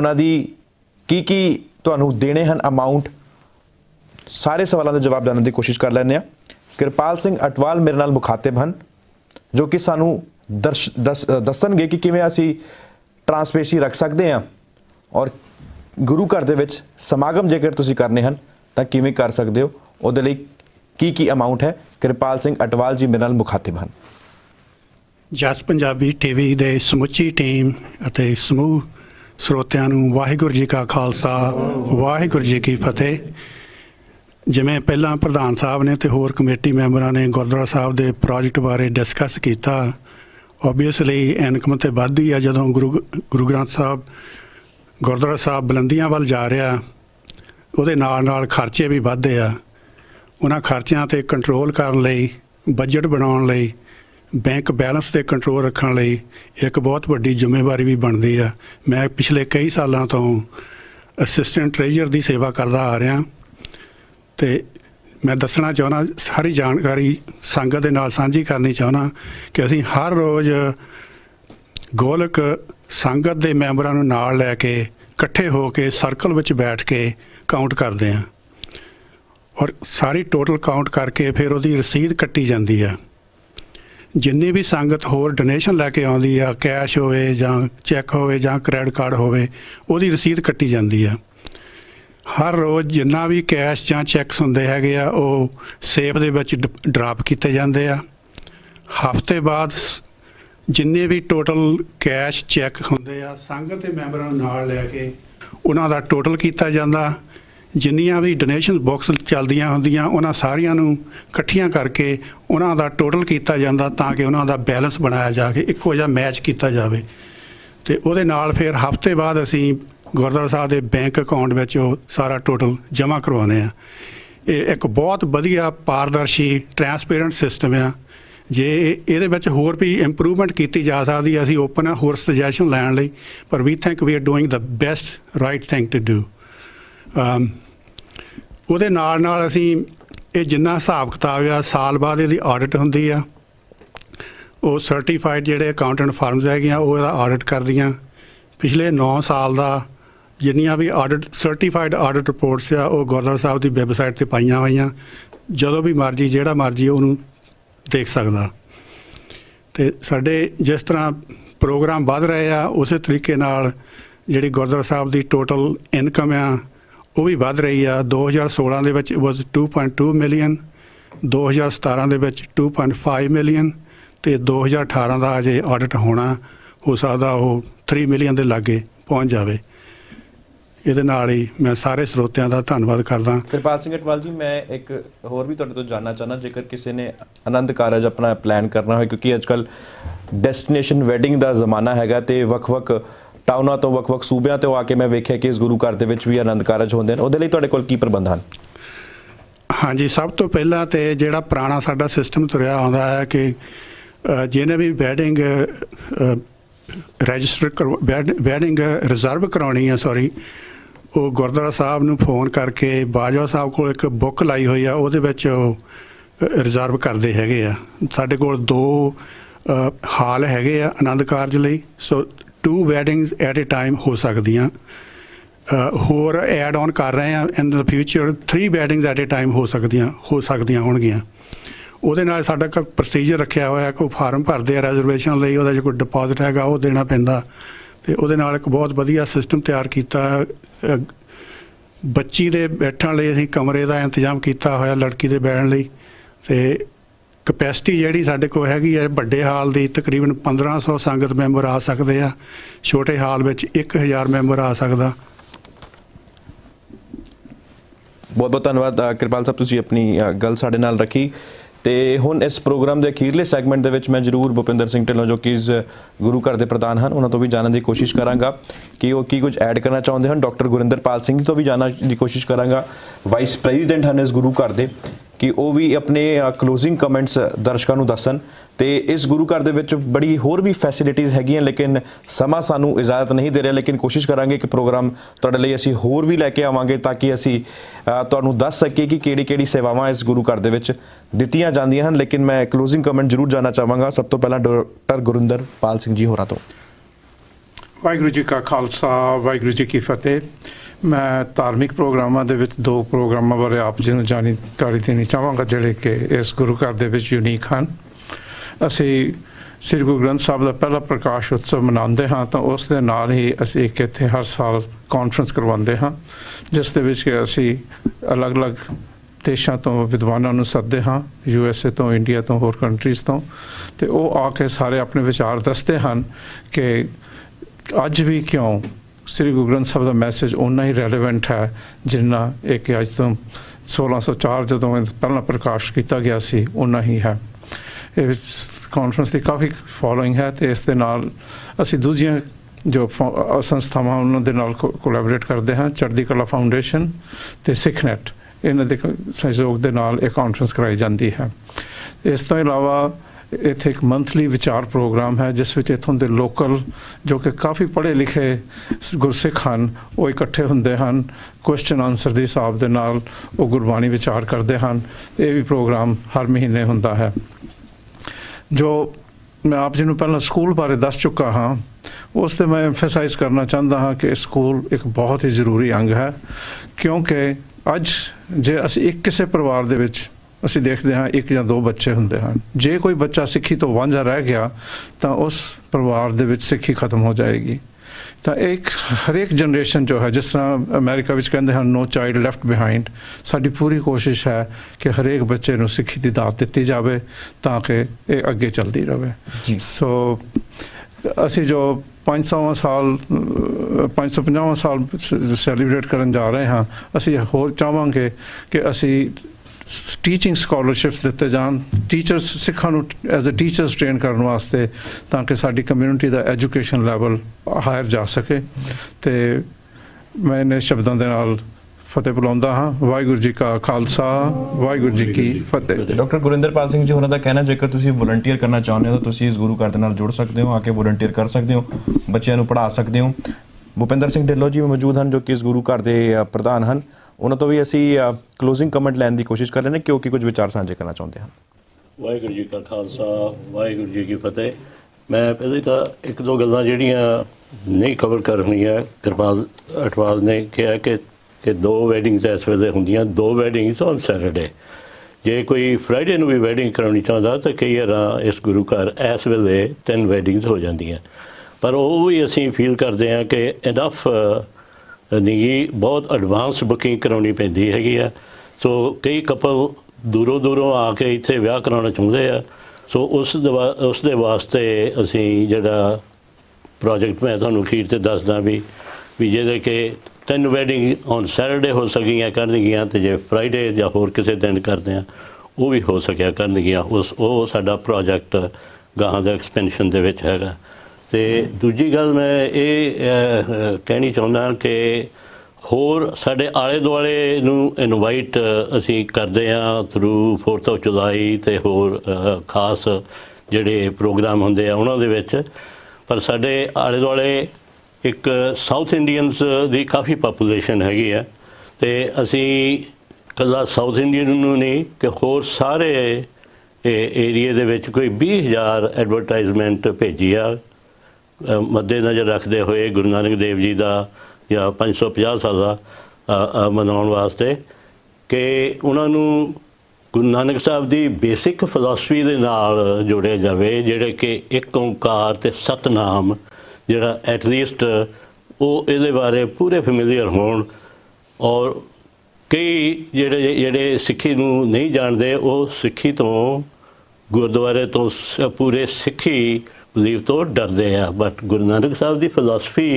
उन्हां दी की तुहानूं देने हैं अमाउंट सारे सवालों के जवाब जानने की कोशिश कर लैंदे आ। किरपाल सिंह अटवाल मेरे नाल मुखातिब हैं जो कि सानूं दस्सणगे कि किवें असीं ट्रांसपेरेंसी रख सकते हैं और गुरु घर दे विच समागम जेकर तुसीं करने हैं तो किवें कर सकते हो उहदे लई की अमाउंट है। किरपाल सिंह अटवाल जी मेरे नाल मुखातिब हैं। जस पंजाबी टीवी दे समुची टीम अते समूह स्रोतियां नूं वाहिगुरू जी का खालसा वाहिगुरू जी की फतेह। जिमें पहला प्रधान साहब ने तो होर कमेटी मैंबर ने गुरुद्वारा साहब के प्रोजेक्ट बारे डिस्कस किया ओबीयसली एनकम तो वधदी है जदों गुरु ग्रंथ साहब गुरुद्वारा साहब बुलंदियां वाल जा रहा उहदे नाल नाल खर्चे भी वधदे आ। उन्हां खर्चियां ते कंट्रोल करन लई बजट बनाउण लई बैंक बैलेंस ते कंट्रोल रखण लई एक बहुत वड्डी जिम्मेवारी भी बनदी आ। मैं पिछले कई सालों तो असिस्टेंट ट्रेजर की सेवा करदा आ रहा ते मैं दसना चाहना सारी जानकारी संगत दे नाल सांझी करनी चाहना कि असीं हर रोज़ गोलक ਸੰਗਤ ਦੇ ਮੈਂਬਰਾਂ ਨੂੰ ਨਾਲ ਲੈ ਕੇ ਇਕੱਠੇ ਹੋ ਕੇ ਸਰਕਲ ਵਿੱਚ ਬੈਠ ਕੇ ਕਾਊਂਟ ਕਰਦੇ ਹਾਂ ਔਰ ਸਾਰੀ ਟੋਟਲ ਕਾਊਂਟ ਕਰਕੇ ਫਿਰ ਉਹਦੀ ਰਸੀਦ ਕੱਟੀ ਜਾਂਦੀ ਆ। ਜਿੰਨੀ ਵੀ ਸੰਗਤ ਹੋਰ ਡੋਨੇਸ਼ਨ ਲੈ ਕੇ ਆਉਂਦੀ ਆ ਕੈਸ਼ ਹੋਵੇ ਜਾਂ ਚੈੱਕ ਹੋਵੇ ਜਾਂ ਕ੍ਰੈਡਿਟ ਕਾਰਡ ਹੋਵੇ ਉਹਦੀ ਰਸੀਦ ਕੱਟੀ ਜਾਂਦੀ ਆ। ਹਰ ਰੋਜ਼ ਜਿੰਨਾ ਵੀ ਕੈਸ਼ ਜਾਂ ਚੈੱਕਸ ਹੁੰਦੇ ਹੈਗੇ ਆ ਉਹ ਸੇਫ ਦੇ ਵਿੱਚ ਡਰਾਪ ਕੀਤੇ ਜਾਂਦੇ ਆ। ਹਫ਼ਤੇ ਬਾਅਦ जिन्ने भी टोटल कैश चैक होंदे आ संगत के मैंबर नाल लैके उन्हां दा टोटल किया जाता। जिन्नियां भी डोनेशन बॉक्स चलदियां होंदियां उन्हां सारियां नूं इकट्ठियां करके उन्हां दा टोटल किया जाता ताकि उन्हां दा बैलेंस बनाया जाके इक्को जिहा मैच किया जाए ते उहदे नाल फिर हफ्ते बाद असीं गुरुद्वारा साहब के बैंक अकाउंट में सारा टोटल जमा करवाने आ। इह एक बहुत वधिया पारदर्शी ट्रांसपेरेंट सिस्टम आ। जे ये होर भी इंप्रूवमेंट की जा सकती असी ओपन है होर सजैशन लैन लई पर we think we are doing the best right thing to do. उहदे नाल नाल असी ये जिन्ना हिसाब किताब आ साल बाद इहदी ऑडिट हुंदी आ वो सर्टिफाइड जिहड़े अकाउंटेंट फर्म्स हैगियां वो इहदा ऑडिट करदियां। पिछले 9 साल का जिन्नियां भी ऑडिट सर्टिफाइड ऑडिट रिपोर्ट्स आ वो गुरुद्वारा साहब की वैबसाइट ते पाईयां होईयां जदों भी मर्जी जिहड़ा मर्जी उहनूं देख सकदा। ते साडे जिस तरह प्रोग्राम बढ़ रहे हैं उस तरीके जी गुरुद्वारा साहब की टोटल इनकम आ वो भी बढ़ रही है। 2016 के वॉज 2.2 मिलियन, 2017 के 2.5 मिलियन तो 2018 का अजे ऑडिट होना हो सकता वो 3 मिलियन के लागे पहुँच जाए। ये ही मैं सारे स्रोतिया का धन्यवाद करदा। कृपाल सिंह अटवाल जी, मैं एक होर भी तुहाडे तो जानना चाहना जेकर किसी ने आनंद कारज अपना प्लान करना हो, क्योंकि अजकल डेस्टिनेशन वैडिंग का जमाना हैगा ते वख-वख टाउना तो वख-वख सूबे तो आके मैं वेख्या कि इस गुरु घर दे विच भी आनंद कारज होंदे ने, उहदे लई तुहाडे कोल की प्रबंध हन? हाँ जी, सब तो पहला तो जिहड़ा पुराना साडा सिस्टम तुरिया आउंदा है कि जिन्हें भी वैडिंग रजिस्टर वैडिंग रिजर्व करानी है वो गुरुद्वारा साहब नूं फोन करके बाजवा साहब को एक बुक लाई हुई है उहदे विच रिजर्व करते है। साडे कोल दो हाल है आनंद कारज लई, सो 2 वैडिंग्स एट ए टाइम हो सकती हैं। होर एड ऑन कर रहे हैं in the future 3 weddings at a time हो सकदियां होणगीਆਂ। ਉਹਦੇ ਨਾਲ ਸਾਡਾ ਇੱਕ ਪ੍ਰੋਸੀਜਰ ਰੱਖਿਆ ਹੋਇਆ ਕੋਈ ਫਾਰਮ ਭਰਦੇ ਆ ਰਿਜ਼ਰਵੇਸ਼ਨ ਲਈ, ਉਹਦਾ ਜੇ ਕੋਈ ਡਿਪੋਜ਼ਿਟ ਹੈਗਾ ਉਹ ਦੇਣਾ ਪੈਂਦਾ ਤੇ ਉਹਦੇ ਨਾਲ ਇੱਕ ਬਹੁਤ ਵਧੀਆ ਸਿਸਟਮ ਤਿਆਰ ਕੀਤਾ। ਬੱਚੀ ਦੇ ਬੈਠਣ ਲਈ ਅਸੀਂ ਕਮਰੇ ਦਾ ਇੰਤਜ਼ਾਮ ਕੀਤਾ ਹੋਇਆ ਲੜਕੀ ਦੇ ਬੈਠਣ ਲਈ ਤੇ ਕਪੈਸਿਟੀ ਜਿਹੜੀ ਸਾਡੇ ਕੋਲ ਹੈਗੀ ਹੈ ਵੱਡੇ ਹਾਲ ਦੀ ਤਕਰੀਬਨ 1500 ਸੰਗਤ ਮੈਂਬਰ ਆ ਸਕਦੇ ਆ, ਛੋਟੇ ਹਾਲ ਵਿੱਚ 1000 ਮੈਂਬਰ ਆ ਸਕਦਾ। ਬਹੁਤ ਬਹੁਤ ਧੰਨਵਾਦ ਕਿਰਪਾਲ ਸਾਹਿਬ, ਤੁਸੀਂ ਆਪਣੀ ਗੱਲ ਸਾਡੇ ਨਾਲ ਰੱਖੀ। तो हुण इस प्रोग्राम के अखीरले सैगमेंट के मैं जरूर भुपिंदर सिंह ढिल्लों जो कि गुरु घर के प्रधान हैं उन्होंने तो भी जानने की कोशिश कराँगा कि वो की कुछ ऐड करना चाहते हैं। डॉक्टर गुरिंदर पाल सिंह तो भी जानने की कोशिश कराँगा, वाइस प्रेजिडेंट हैं इस गुरु घर के, कि वो भी अपने क्लोजिंग कमेंट्स दर्शकों को दसन। तो इस गुरु घर के बड़ी होर भी फैसिलिटीज़ हैगियां लेकिन समा सानू इजाजत नहीं दे रहा, लेकिन कोशिश करांगे कि प्रोग्राम तुहाडे लई असीं होर भी लैके आवांगे ताकि असीं तुहानू दस सकीए कि किहड़ी-किहड़ी सेवावां इस गुरु घर के दित्तियां जांदियां हन। लेकिन मैं क्लोजिंग कमेंट जरूर जानना चाहांगा सब तो पहला डॉक्टर गुरिंदर पाल सिंह जी होरां तों। वाहिगुरू जी का खालसा, वाहिगुरू जी की फतेह। मैं धार्मिक प्रोग्रामा दे विच दो प्रोग्रामा बारे आप जी नूं जानकारी देनी चाहांगा जिहड़े कि इस गुरु घर दे विच यूनीक हन। असी श्री गुरु ग्रंथ साहब का पहला प्रकाश उत्सव मनाते हाँ तो उस दे नाल ही असी एक इत्थे हर साल कॉन्फ्रेंस करवाते हाँ जिस दे विच असी अलग अलग देशों तो विद्वानों नूं सदते हाँ, USA तो, इंडिया तो, होर कंट्रीज़ तो, वो आके सारे अपने विचार दसते हैं कि अज भी क्यों श्री गुरु ग्रंथ साहब का मैसेज उन्ना ही रैलेवेंट है जिन्ना एक अज तो 1604 जो पहला प्रकाश किया गया सी उन्ना ही है। कॉन्फ्रेंस की काफ़ी फॉलोइंग है तो इस असी दूजिया जो संस्थावां उन्होंने नाल कोलैबोरेट करते हैं, चढ़दी कला फाउंडेशन तो सिखनेट इन्हों के सहयोग के नाल एक कॉन्फ्रेंस कराई जाती है। इस तो इलावा इत्थे एक मंथली विचार प्रोग्राम है जिस विच इत्थों दे लोकल जो कि काफ़ी पढ़े लिखे गुरसिख हैं वो इकट्ठे हुंदे हैं, क्वेश्चन आंसर के हिसाब के नाल वो गुरबाणी विचार करते हैं। ये भी प्रोग्राम हर महीने हुंदा है। जो मैं आप जी नूं पहला स्कूल बारे दस चुका हाँ उस ते मैं एम्फेसाइज़ करना चाहता हाँ कि स्कूल एक बहुत ही जरूरी अंग है क्योंकि अज जे असीं एक किसी परिवार दे विच ਅਸੀਂ ਦੇਖਦੇ ਹਾਂ ਇੱਕ ਜਾਂ ਦੋ ਬੱਚੇ ਹੁੰਦੇ ਹਨ, ਜੇ ਕੋਈ ਬੱਚਾ ਸਿੱਖੀ ਤੋਂ ਵਾਂਝਾ ਰਹਿ ਗਿਆ ਤਾਂ ਉਸ ਪਰਿਵਾਰ ਦੇ ਵਿੱਚ ਸਿੱਖੀ ਖਤਮ ਹੋ ਜਾਏਗੀ। ਤਾਂ ਇੱਕ ਹਰੇਕ ਜਨਰੇਸ਼ਨ ਜੋ ਹੈ ਜਿਸ ਤਰ੍ਹਾਂ ਅਮਰੀਕਾ ਵਿੱਚ ਕਹਿੰਦੇ ਹਨ ਨੋ ਚਾਈਲਡ ਲੈਫਟ ਬਿਹਾਈਂਡ, ਸਾਡੀ ਪੂਰੀ ਕੋਸ਼ਿਸ਼ ਹੈ ਕਿ ਹਰੇਕ ਬੱਚੇ ਨੂੰ ਸਿੱਖੀ ਦੀ ਦਾਤ ਦਿੱਤੀ ਜਾਵੇ ਤਾਂ ਕਿ ਇਹ ਅੱਗੇ ਚੱਲਦੀ ਰਹੇ। ਸੋ ਅਸੀਂ जो 550 ਸਾਲ ਸੈਲੀਬ੍ਰੇਟ ਕਰਨ ਜਾ ਰਹੇ ਹਾਂ ਅਸੀਂ ਹੋਰ ਚਾਹਾਂਗੇ ਕਿ ਅਸੀਂ टीचिंग स्कॉलरशिप्स दिते जान, टीचर्स सिखां नूं एज अ टीचर्स ट्रेन करने वास्ते ताकि साडी कम्यूनिटी का एजुकेशन लैवल हायर जा सके। तो मैं इन्हां शब्दों के नाल फतेह बुलाउंदा हाँ। वाहिगुरू जी का खालसा, वाहिगुरू जी की फतेह। डॉक्टर गुरिंदर पाल सिंह जी उन्होंने कहना जेकर तुसीं वॉलंटियर करना चाहुंदे हो तो तुसीं इस गुरु घर दे नाल जुड़ सकते हो, आके वॉलंटियर कर सकते हो, बच्चों को पढ़ा सकते हो। भुपिंदर सिंह ढिल्लों जी मौजूद हैं जो कि इस गुरु घर के प्रधान हैं, उन्होंने तो भी असी क्लोजिंग कमेंट लैन की कोशिश कर रहे हैं क्योंकि कुछ विचार साझे करना चाहते हैं। वाहिगुरू जी का खालसा, वाहिगुरू जी की फतेह। मैं पहले तो एक दो गल्लां जिहड़ियां नहीं कवर करनी है कृपाल अटवाल ने कहा कि दो वैडिंग्स इस वेले हुंदियां, 2 वैडिंग्स ऑन सैटरडे जे कोई फ्राइडे नूं भी वैडिंग कराउणी चाहता तो कई बार इस गुरु घर इस वेले 3 वैडिंग्स हो जांदियां, पर वो भी असीं फील करते हैं कि इनफ नहीं, बहुत एडवांस बुकिंग कराउणी पैंदी हैगी है। सो कई कपल दूरों दूरों आके इत्थे विआह कराउणा चाहुंदे आ। सो उस दे वास्ते असीं जिहड़ा प्रोजेक्ट मैं तुहानूं अखीर ते दसदा भी जिहदे के 3 वैडिंग ऑन सैटरडे हो सकिया करनगियां ते जे फ्राइडे या होर किसी दिन करते हैं वो भी हो सकिया करनगियां। उस वो साडा प्रोजेक्ट गाहां दा एक्सपेंशन दे विच हैगा। ते दूजी गल मैं ये कहनी चाहुंदा कि होर साडे आले दुआले नूं इनवाइट असीं करदे हां थ्रू 4 जुलाई ते होर खास जिहड़े प्रोग्राम हुंदे आ उहनां दे विच। पर साडे आले दुआले एक साउथ इंडियनस की काफ़ी पापूलेशन हैगी है, तो असी कला साउथ इंडियन नहीं कि होर सारे एरिए दे विच कोई 20,000 एडवरटाइजमेंट भेजी आ मद्देनज़र रखते हुए गुरु नानक देव जी का या 550 साल मनाउण वास्ते कि उन्होंने गुरु नानक साहब की बेसिक फिलासफी दे नाल जोड़िया जाए, जिहड़े कि एक ओंकार ते सतनाम जिहड़ा एटलीस्ट वो ये बारे पूरे फैमिलीयर होण, और कई जिहड़े जिहड़े सिक्खी नूं नहीं जानते वो सिक्खी तो गुरुद्वारे तो पूरे सिक्खी बिलीफ तो डरते हैं। बट गुरु नानक साहब की फिलासफी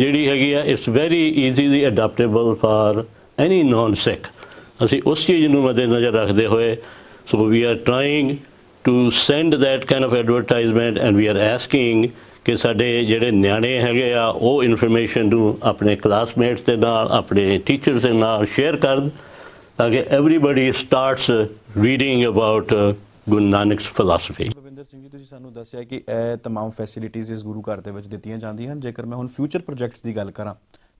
जिहड़ी हैगी है it's very easily adaptable for any non Sikh. असी उस चीज़ नूं मद्देनज़र रखते हुए so we are trying to send that kind of advertisement and we are asking कि साढ़े जोड़े न्याणे है वो इनफॉर्मेशन अपने क्लासमेट्स के नाल अपने टीचर्स के नाल शेयर कर ताकि everybody starts reading about Guru Nanak philosophy. Bhupinder Singh ji, तुसीं सानूं दस्सिआ कि तमाम फैसिलिटीज़ इस गुरु घर दे विच दित्तियां जांदियां हन। जेकर मैं हुण फ्यूचर प्रोजैक्ट्स की गल करां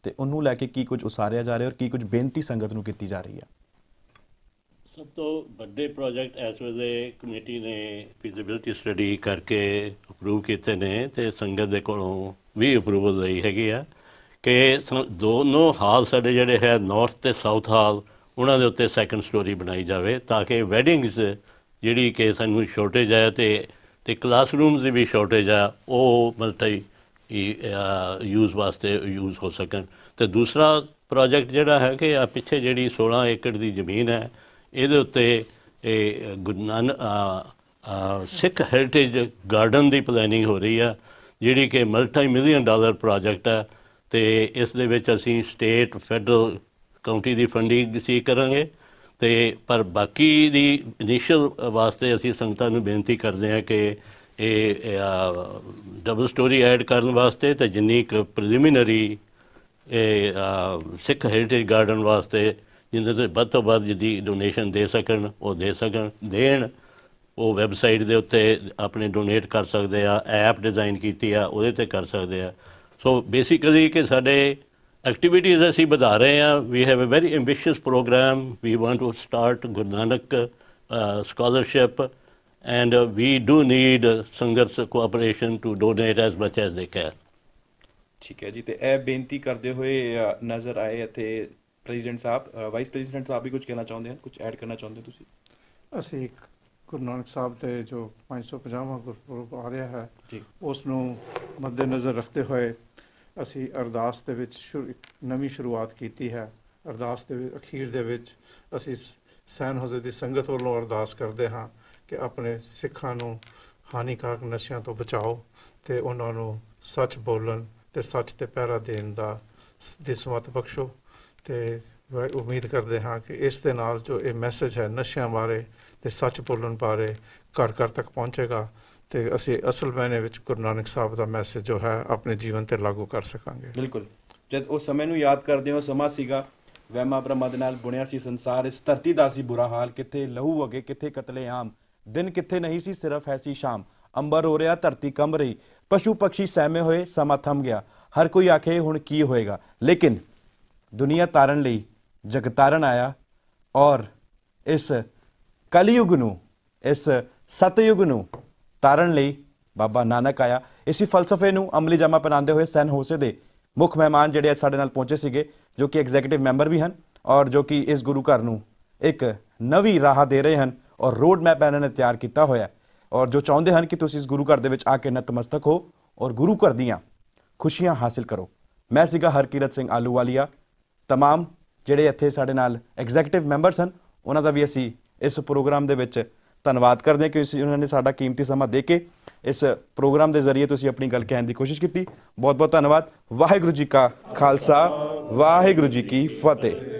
तो उन्होंने लैके की कुछ उसारिया जा रहा है और की कुछ बेनती संगत नूं कीती जा रही है। सब तो बड़े प्रोजेक्ट इस वेले कमेटी ने फिजिबिलिटी स्टडी करके अप्रूव किए ने, तो संगत के कोलों भी अप्रूवल ली हैगी है कि दोनों हाल साढ़े जोड़े है नॉर्थ तो साउथ हाल उन्होंने उत्ते 2nd स्टोरी बनाई जाए ताकि वैडिंग्स जी कि सूँ शॉर्टेज है तो क्लासरूम्स की भी शॉर्टेज है वो मतलब यूज़ वास्ते यूज़ हो सकन। तो दूसरा प्रोजेक्ट जोड़ा है कि पिछे जी 16 एकड़ की जमीन है ये उत्ते गुरु नानक सिख हेरिटेज गार्डन की प्लैनिंग हो रही है जिड़ी कि मल्टी-मिलियन डॉलर प्रोजेक्ट है। तो इस दे विच असीं स्टेट फैडरल काउंटी की फंडिंग सी करांगे, तो पर बाकी दी इनिशियल वास्ते असीं संगतां नूं बेनती करदे हां कि डबल स्टोरी ऐड करन वास्ते तो जिन्नी क प्रिलिमिनरी सिख हेरिटेज गार्डन वास्ते जिन्हें तो बद तो बद जी डोनेशन दे सकन वो दे सकन देन। वो वैबसाइट के उत्ते अपने डोनेट कर सकते हैं, ऐप डिजाइन की उहदे ते कर सकते हैं। सो बेसिकली कि साडे एक्टिविटीज़ असी बढ़ा रहे हैं। We have a very ambitious programme, we want to start Guru Nanak scholarship and we do need sangat cooperation to donate as much as they can. ठीक है जी, तो यह बेनती करते हुए नज़र आए इत्थे प्रेजिडेंट साहब, वाइस प्रेजिडेंट साहब भी कुछ कहना चाहते हैं, कुछ ऐड करना चाहते हो? असी गुरु नानक साहब के जो 550वां गुरपुरब आ रहा है जी उसनों मद्देनज़र रखते हुए असी अरदास दे विच नवी शुरुआत की है। अरदास दे विच अखीर दे विच असी सैन होजे दी संगत वालों अरदास करते हाँ कि अपने सिखा हानिकारक नशा तो बचाओ तो उन्होंने सच बोलन तो सच ते पहरा देन दी समत बख्शो। तो उम्मीद करते हाँ कि इस दे नाल जो ये मैसेज है नशे बारे तो सच बोलन बारे घर घर तक पहुँचेगा, तो असी असल मायने विच गुरु नानक साहब का मैसेज जो है अपने जीवन पर लागू कर सकांगे। बिल्कुल, जब उस समय नूं याद करते हो समा सीगा वहमा भ्रमां दे नाल बुनिया सी संसार, इस धरती दा सी बुरा हाल, किथे लहू अगे किथे कतलेआम, दिन किथे नहीं सी सिर्फ ऐसी शाम, अंबर हो रहा धरती कंब रही, पशु पक्षी सहमे होए समा थम गया, हर कोई आखे हुण की होएगा, लेकिन दुनिया तारण लई जगतारण आया और इस कलयुग नूं इस सतयुग नूं तारण लई बाबा नानक आया। इसी फलसफे नूं अमली जामा पहनाते हुए सैन होसे दे मुख मेहमान जिहड़े अज साडे नाल पहुंचे सीगे जो कि एग्जैक्टिव मैंबर भी हैं और जो कि इस गुरु घर नूं एक नवी राह दे रहे हैं और रोड मैप इन्हों ने तैयार किया हुआ है और जो चाहते हैं कि तुसीं इस गुरु घर दे विच आके नतमस्तक हो और गुरु घर दियाँ खुशियाँ हासिल करो। मैं सीगा हरकीरत सिंह आलूवालिया, तमाम जिहड़े इत्थे साडे नाल एग्जैक्टिव मैंबर सन उन्हां दा भी असीं इस प्रोग्राम दे विच धन्नवाद करते हैं कि उन्होंने साडा कीमती समां दे के इस प्रोग्राम के जरिए तुसीं अपनी गल कहने की कोशिश की। बहुत बहुत धन्यवाद। वाहिगुरू जी का खालसा, वाहिगुरू जी की फतेह।